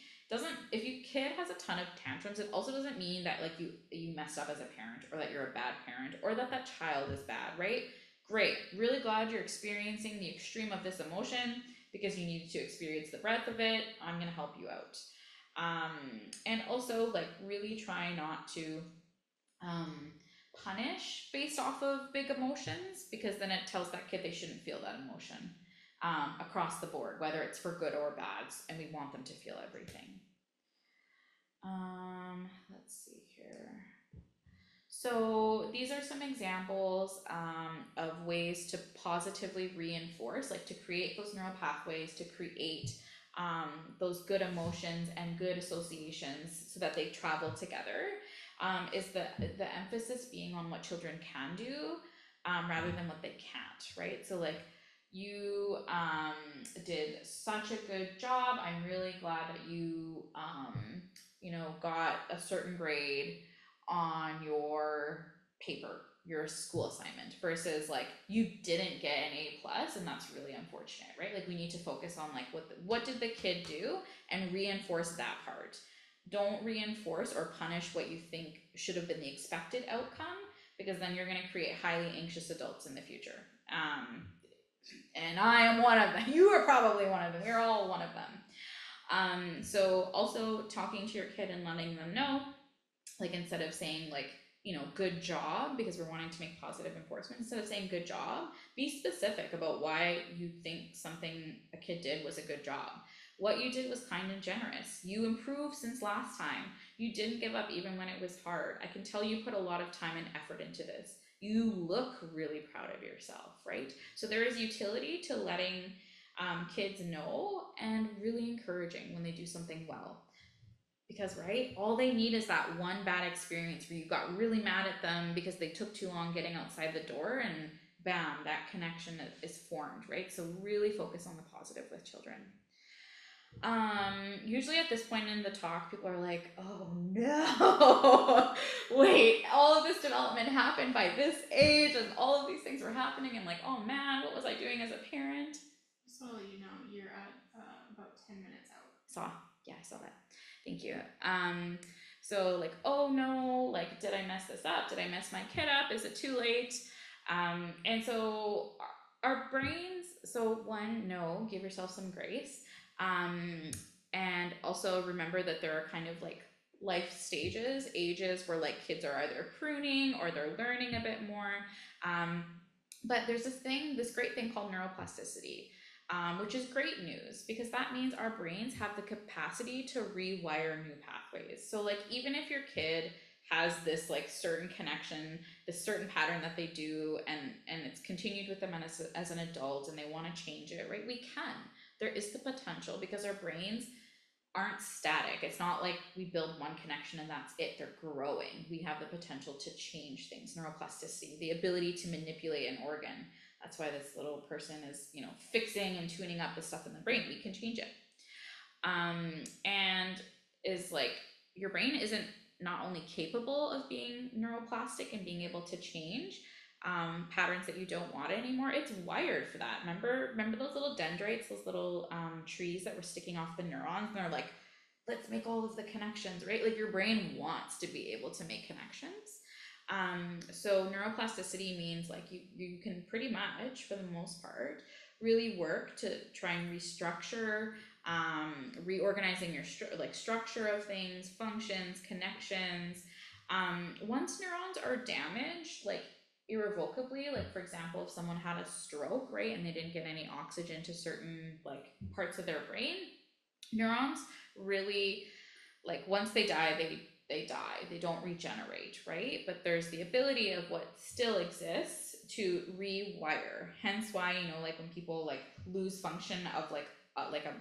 If your kid has a ton of tantrums, it also doesn't mean that like you messed up as a parent, or that you're a bad parent, or that child is bad, right? Great, really glad you're experiencing the extreme of this emotion because you needed to experience the breadth of it. I'm gonna help you out. And also like really try not to punish based off of big emotions, because then it tells that kid they shouldn't feel that emotion. Across the board, whether it's for good or bad, and we want them to feel everything. Let's see So these are some examples of ways to positively reinforce, like to create those neural pathways, to create those good emotions and good associations so that they travel together, is the emphasis being on what children can do rather than what they can't, right? So like, you did such a good job. I'm really glad that you, you know, got a certain grade on your paper, your school assignment, versus like you didn't get an A+, and that's really unfortunate, right? Like, we need to focus on like what did the kid do and reinforce that part. Don't reinforce or punish what you think should have been the expected outcome, because then you're going to create highly anxious adults in the future. And I am one of them. You are probably one of them. You're all one of them. So also talking to your kid and letting them know, like, instead of saying like, you know, good job, because we're wanting to make positive enforcement, instead of saying good job, be specific about why you think something a kid did was a good job. What you did was kind and generous. You improved since last time. You didn't give up even when it was hard. I can tell you put a lot of time and effort into this. You look really proud of yourself, right? So there is utility to letting kids know and really encouraging when they do something well. Because, right, all they need is that one bad experience where you got really mad at them because they took too long getting outside the door, and bam, that connection is formed, right? So really focus on the positive with children. Usually at this point in the talk, people are like, oh no, wait, all of this development happened by this age and all of these things were happening, and like, oh man, what was I doing as a parent? So, you know, you're at about 10 minutes out. Yeah, I saw that. Thank you. So like, oh no, like, did I mess this up? Did I mess my kid up? Is it too late? And so our brains, so one, no, give yourself some grace. And also remember that there are kind of like life stages, ages where like kids are either pruning or they're learning a bit more. But there's this thing, this great thing called neuroplasticity. Which is great news, because that means our brains have the capacity to rewire new pathways. So like, even if your kid has this like certain connection, this certain pattern that they do, and it's continued with them as an adult and they want to change it, right? We can. There is the potential, because our brains aren't static. It's not like we build one connection and that's it. They're growing. We have the potential to change things. Neuroplasticity, the ability to manipulate an organ. That's why this little person is, you know, fixing and tuning up the stuff in the brain. We can change it. And is like, your brain isn't not only capable of being neuroplastic and being able to change patterns that you don't want anymore, it's wired for that. Remember those little dendrites, those little trees that were sticking off the neurons, and they're like, let's make all of the connections, right? Like, your brain wants to be able to make connections. So neuroplasticity means like you can pretty much, for the most part, really work to try and restructure, reorganizing your structure of things, functions, connections. Once neurons are damaged, like irrevocably, like for example, if someone had a stroke, right, and they didn't get any oxygen to certain like parts of their brain, neurons really, like, once they die, they die, they don't regenerate, right? But there's the ability of what still exists to rewire. Hence why, you know, like when people like lose function of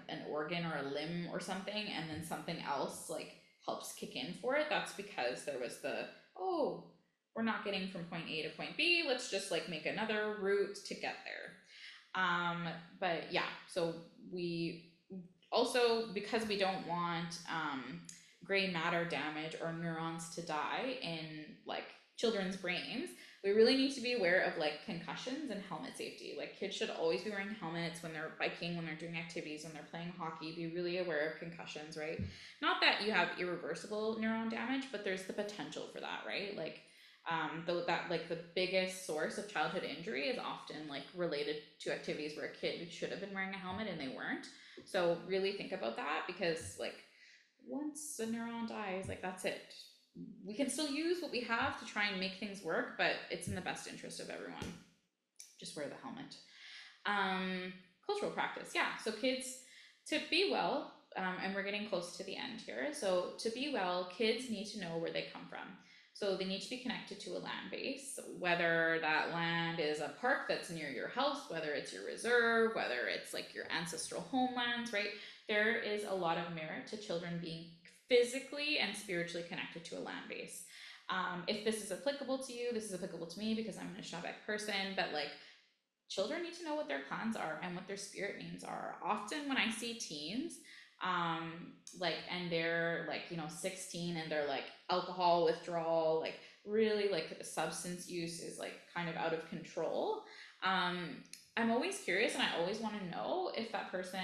an organ or a limb or something, and then something else like helps kick in for it, that's because there was the, oh, we're not getting from point A to point B, let's just like make another route to get there. But yeah, so we also, because we don't want gray matter damage or neurons to die in like children's brains, we really need to be aware of like concussions and helmet safety. Like, kids should always be wearing helmets when they're biking, when they're doing activities, when they're playing hockey. Be really aware of concussions, right? Not that you have irreversible neuron damage, but there's the potential for that, right? Like, that like the biggest source of childhood injury is often like related to activities where a kid should have been wearing a helmet and they weren't. So really think about that, because like, once a neuron dies, like, that's it. We can still use what we have to try and make things work, but it's in the best interest of everyone. Just wear the helmet. Cultural practice. Yeah. So kids, to be well, and we're getting close to the end here. So to be well, kids need to know where they come from. So they need to be connected to a land base, whether that land is a park that's near your house, whether it's your reserve, whether it's like your ancestral homelands, right? There is a lot of merit to children being physically and spiritually connected to a land base. If this is applicable to you, this is applicable to me because I'm an Anishinaabe person, but like children need to know what their clans are and what their spirit names are. Often when I see teens, and they're like, 16 and they're like alcohol withdrawal, like really like substance use is like kind of out of control. I'm always curious and I always want to know if that person,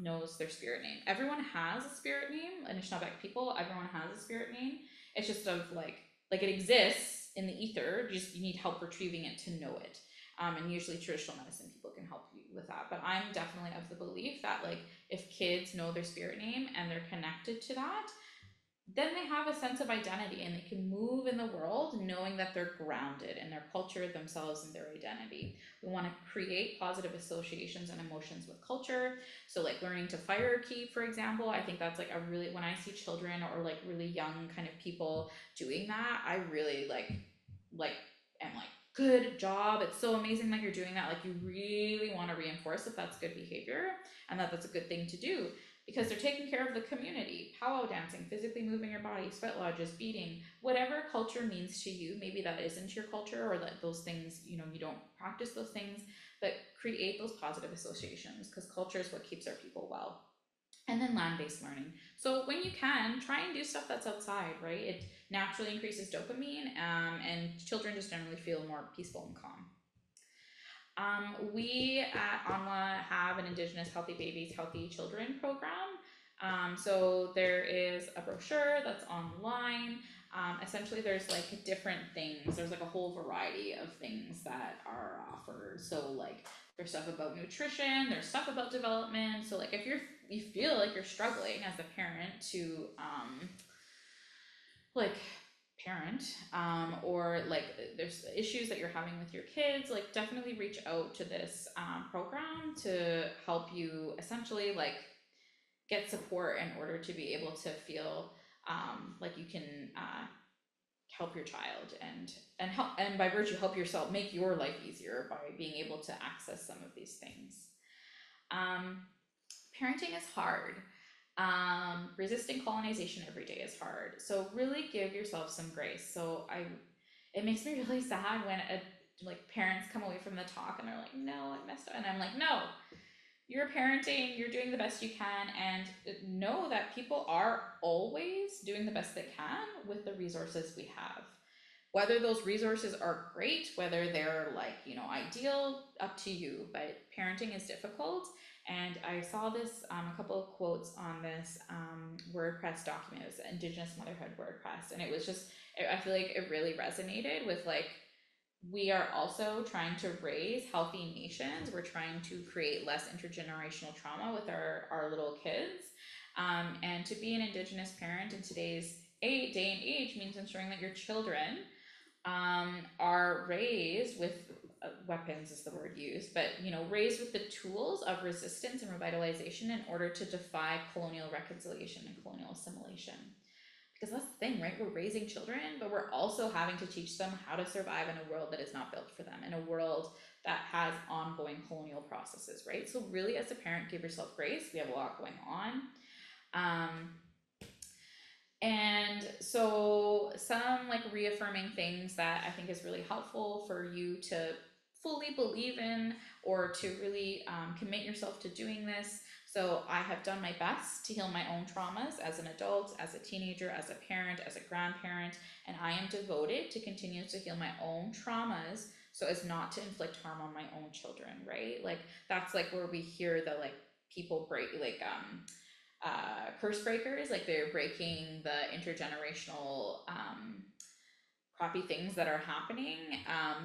knows their spirit name. Everyone has a spirit name, Anishinaabe people, everyone has a spirit name. It's just of like it exists in the ether, you need help retrieving it to know it. And usually traditional medicine people can help you with that. But I'm definitely of the belief that like if kids know their spirit name and they're connected to that, then they have a sense of identity and they can move in the world knowing that they're grounded in their culture, themselves, and their identity. We want to create positive associations and emotions with culture. So like learning to hierarchy, for example, I think that's like a really, when I see children or like really young kind of people doing that, I really like am like, good job, it's so amazing that you're doing that. Like you really want to reinforce that that's good behavior and that that's a good thing to do because they're taking care of the community. Powwow dancing, physically moving your body, sweat lodges, beading, whatever culture means to you, maybe that isn't your culture or that those things, you don't practice those things, but create those positive associations because culture is what keeps our people well. And then land-based learning. So when you can, try and do stuff that's outside, right? It naturally increases dopamine, and children just generally feel more peaceful and calm. We at ONWA have an Indigenous Healthy Babies, Healthy Children program. So there is a brochure that's online. Essentially there's like different things. There's like a whole variety of things that are offered. So like there's stuff about nutrition, there's stuff about development. So like if you feel like you're struggling as a parent to, or like there's issues that you're having with your kids, like definitely reach out to this, program to help you essentially like get support in order to be able to feel, like you can, help your child and help, and by virtue, help yourself, make your life easier by being able to access some of these things. Parenting is hard. Resisting colonization every day is hard. So really give yourself some grace. So it makes me really sad when parents come away from the talk and they're like, no, I messed up. And I'm like, no, you're parenting, you're doing the best you can, and know that people are always doing the best they can with the resources we have. Whether those resources are great, whether they're ideal, up to you, but parenting is difficult. And I saw this, a couple of quotes on this WordPress document. It was Indigenous Motherhood WordPress. And it was just, I feel like it really resonated with we are also trying to raise healthy nations. We're trying to create less intergenerational trauma with our little kids. And to be an Indigenous parent in today's day and age means ensuring that your children are raised with weapons is the word used, but raised with the tools of resistance and revitalization in order to defy colonial reconciliation and colonial assimilation. Because that's the thing, right? We're raising children, but we're also having to teach them how to survive in a world that is not built for them, in a world that has ongoing colonial processes, right? So really, as a parent, give yourself grace. We have a lot going on. And so some reaffirming things that I think is really helpful for you to fully believe in or to really commit yourself to doing this. So I have done my best to heal my own traumas as an adult, as a teenager, as a parent, as a grandparent, and I am devoted to continue to heal my own traumas so as not to inflict harm on my own children, right? That's where we hear the people break, curse breakers, they're breaking the intergenerational crappy things that are happening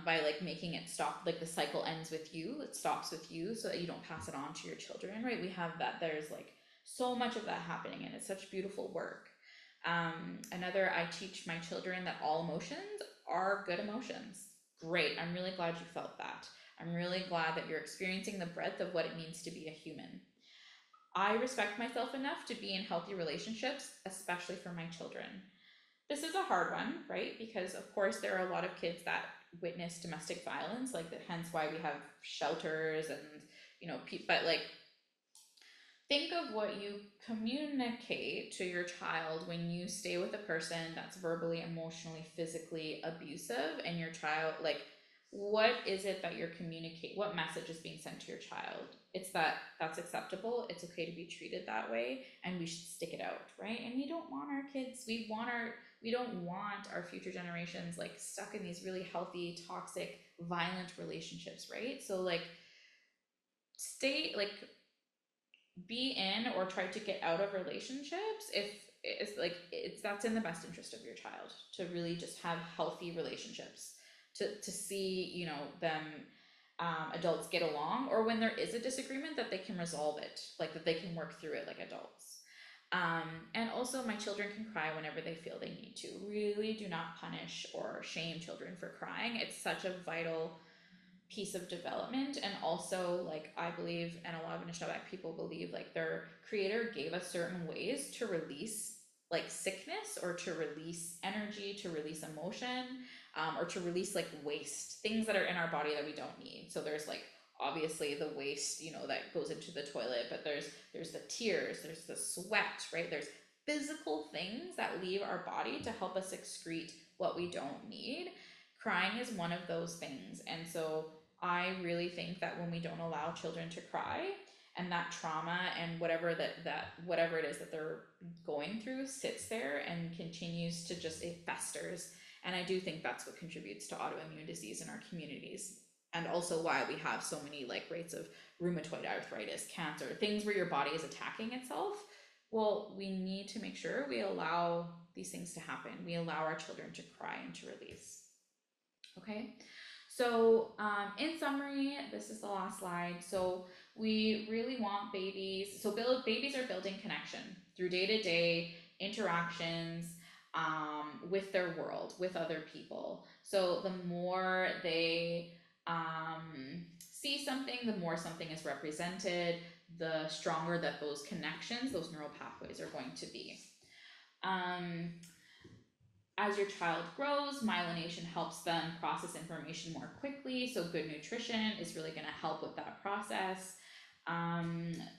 by making it stop. The cycle ends with you, it stops with you, so that you don't pass it on to your children, right? We have that. There's so much of that happening, and it's such beautiful work. I teach my children that all emotions are good emotions. Great, I'm really glad you felt that. I'm really glad that you're experiencing the breadth of what it means to be a human. I respect myself enough to be in healthy relationships, especially for my children. This is a hard one, right? Because of course there are a lot of kids that witness domestic violence, like that, hence why we have shelters and, you know, but like, think of what you communicate to your child when you stay with a person that's verbally, emotionally, physically abusive, and your child, like, what is it that you're communicating? What message is being sent to your child? It's that that's acceptable. It's okay to be treated that way, and we should stick it out, right? And we don't want our kids, we don't want our future generations like stuck in these really healthy, toxic, violent relationships, right? So like, stay, like, be in or try to get out of relationships if it's like, it's, that's in the best interest of your child, to really just have healthy relationships, to see, you know, them, adults get along, or when there is a disagreement that they can resolve it, like that they can work through it like adults. And also, my children can cry whenever they feel they need to. Really do not punish or shame children for crying. It's such a vital piece of development. And also, like, I believe, and a lot of Anishinaabe people believe, like, their creator gave us certain ways to release, like, sickness, or to release energy, to release emotion, or to release like waste, things that are in our body that we don't need. So there's like, obviously the waste, you know, that goes into the toilet, but there's the tears, there's the sweat, right? There's physical things that leave our body to help us excrete what we don't need. Crying is one of those things. And so I really think that when we don't allow children to cry, and that trauma and whatever that whatever it is that they're going through sits there and continues to just, it festers. And I do think that's what contributes to autoimmune disease in our communities, and also why we have so many like rates of rheumatoid arthritis, cancer, things where your body is attacking itself. Well, we need to make sure we allow these things to happen. We allow our children to cry and to release. Okay. So in summary, this is the last slide. So we really want babies. So babies are building connection through day-to-day interactions with their world, with other people. So the more they see something, the more something is represented, the stronger that those connections, those neural pathways are going to be. As your child grows, myelination helps them process information more quickly. So good nutrition is really going to help with that process.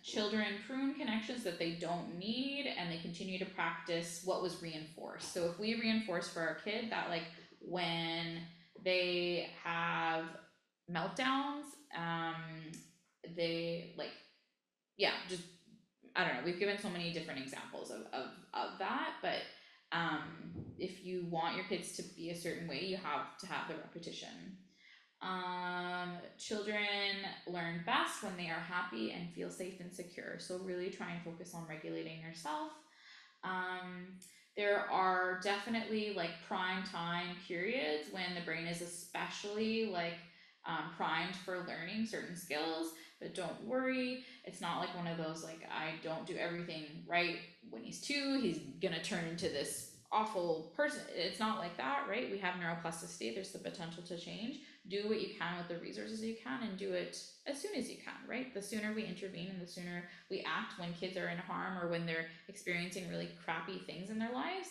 Children prune connections that they don't need, and they continue to practice what was reinforced. So if we reinforce for our kid that like when they have meltdowns, they like, yeah, just, I don't know, we've given so many different examples of that, but if you want your kids to be a certain way, you have to have the repetition. Children learn best when they are happy and feel safe and secure. So really try and focus on regulating yourself. There are definitely like prime time periods when the brain is especially like primed for learning certain skills, but don't worry, it's not like one of those like, I don't do everything right when he's 2, he's gonna turn into this awful person. It's not like that, right? We have neuroplasticity. There's the potential to change. Do what you can with the resources you can, and do it as soon as you can, right? The sooner we intervene and the sooner we act when kids are in harm or when they're experiencing really crappy things in their lives,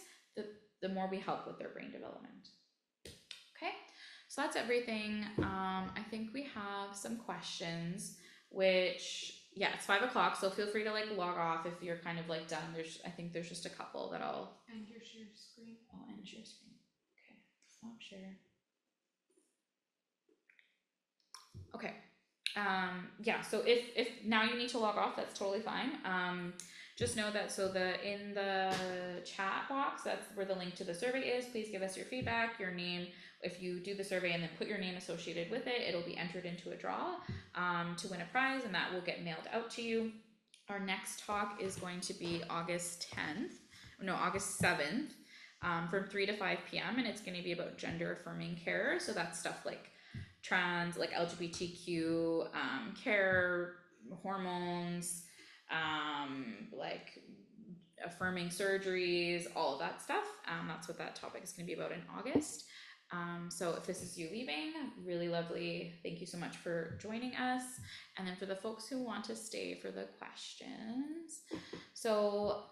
the more we help with their brain development. Okay. So that's everything. I think we have some questions, which, yeah, it's 5 o'clock. So feel free to like log off if you're kind of like done. I think there's just a couple that I'll end your share screen. I'll end share screen. Okay. Stop share. Okay. Yeah. So if now you need to log off, that's totally fine. Just know that, so in the chat box, that's where the link to the survey is. Please give us your feedback, your name. If you do the survey and then put your name associated with it, it'll be entered into a draw to win a prize, and that will get mailed out to you. Our next talk is going to be August 7th from 3 to 5 p.m. And it's going to be about gender affirming care. So that's stuff like trans, like LGBTQ care, hormones, like affirming surgeries, all of that stuff. That's what that topic is going to be about in August. So if this is you leaving, really lovely. Thank you so much for joining us. And then for the folks who want to stay for the questions, so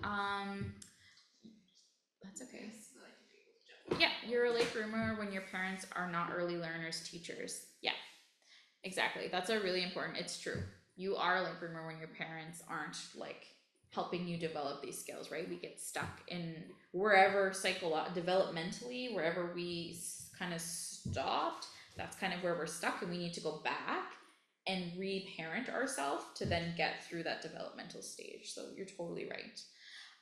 that's okay. you're a late bloomer when your parents are not early learners, teachers. Yeah, exactly. That's a really important, it's true. You are a late bloomer when your parents aren't like helping you develop these skills, right? We get stuck in wherever developmentally, wherever we kind of stopped, that's kind of where we're stuck, and we need to go back and reparent ourselves to then get through that developmental stage. So you're totally right.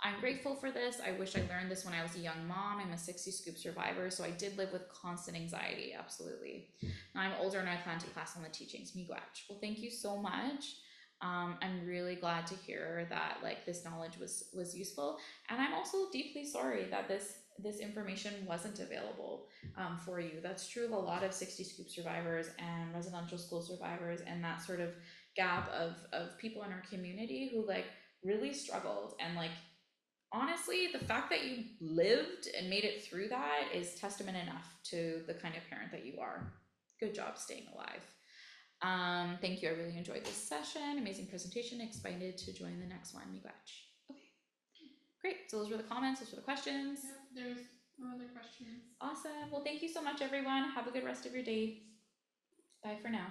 I'm grateful for this. I wish I learned this when I was a young mom. I'm a 60 scoop survivor, so I did live with constant anxiety, absolutely. Now I'm older and I plan to class on the teachings. Miigwech. Well, thank you so much. I'm really glad to hear that like this knowledge was useful, and I'm also deeply sorry that this information wasn't available for you. That's true of a lot of 60 scoop survivors and residential school survivors, and that sort of gap of people in our community who like really struggled, and like honestly the fact that you lived and made it through that is testament enough to the kind of parent that you are. Good job staying alive. Thank you, I really enjoyed this session. Amazing presentation, excited to join the next one. Miigwech. Great, so those were the comments, those were the questions. Yep, there's no other questions. Awesome, well thank you so much everyone. Have a good rest of your day. Bye for now.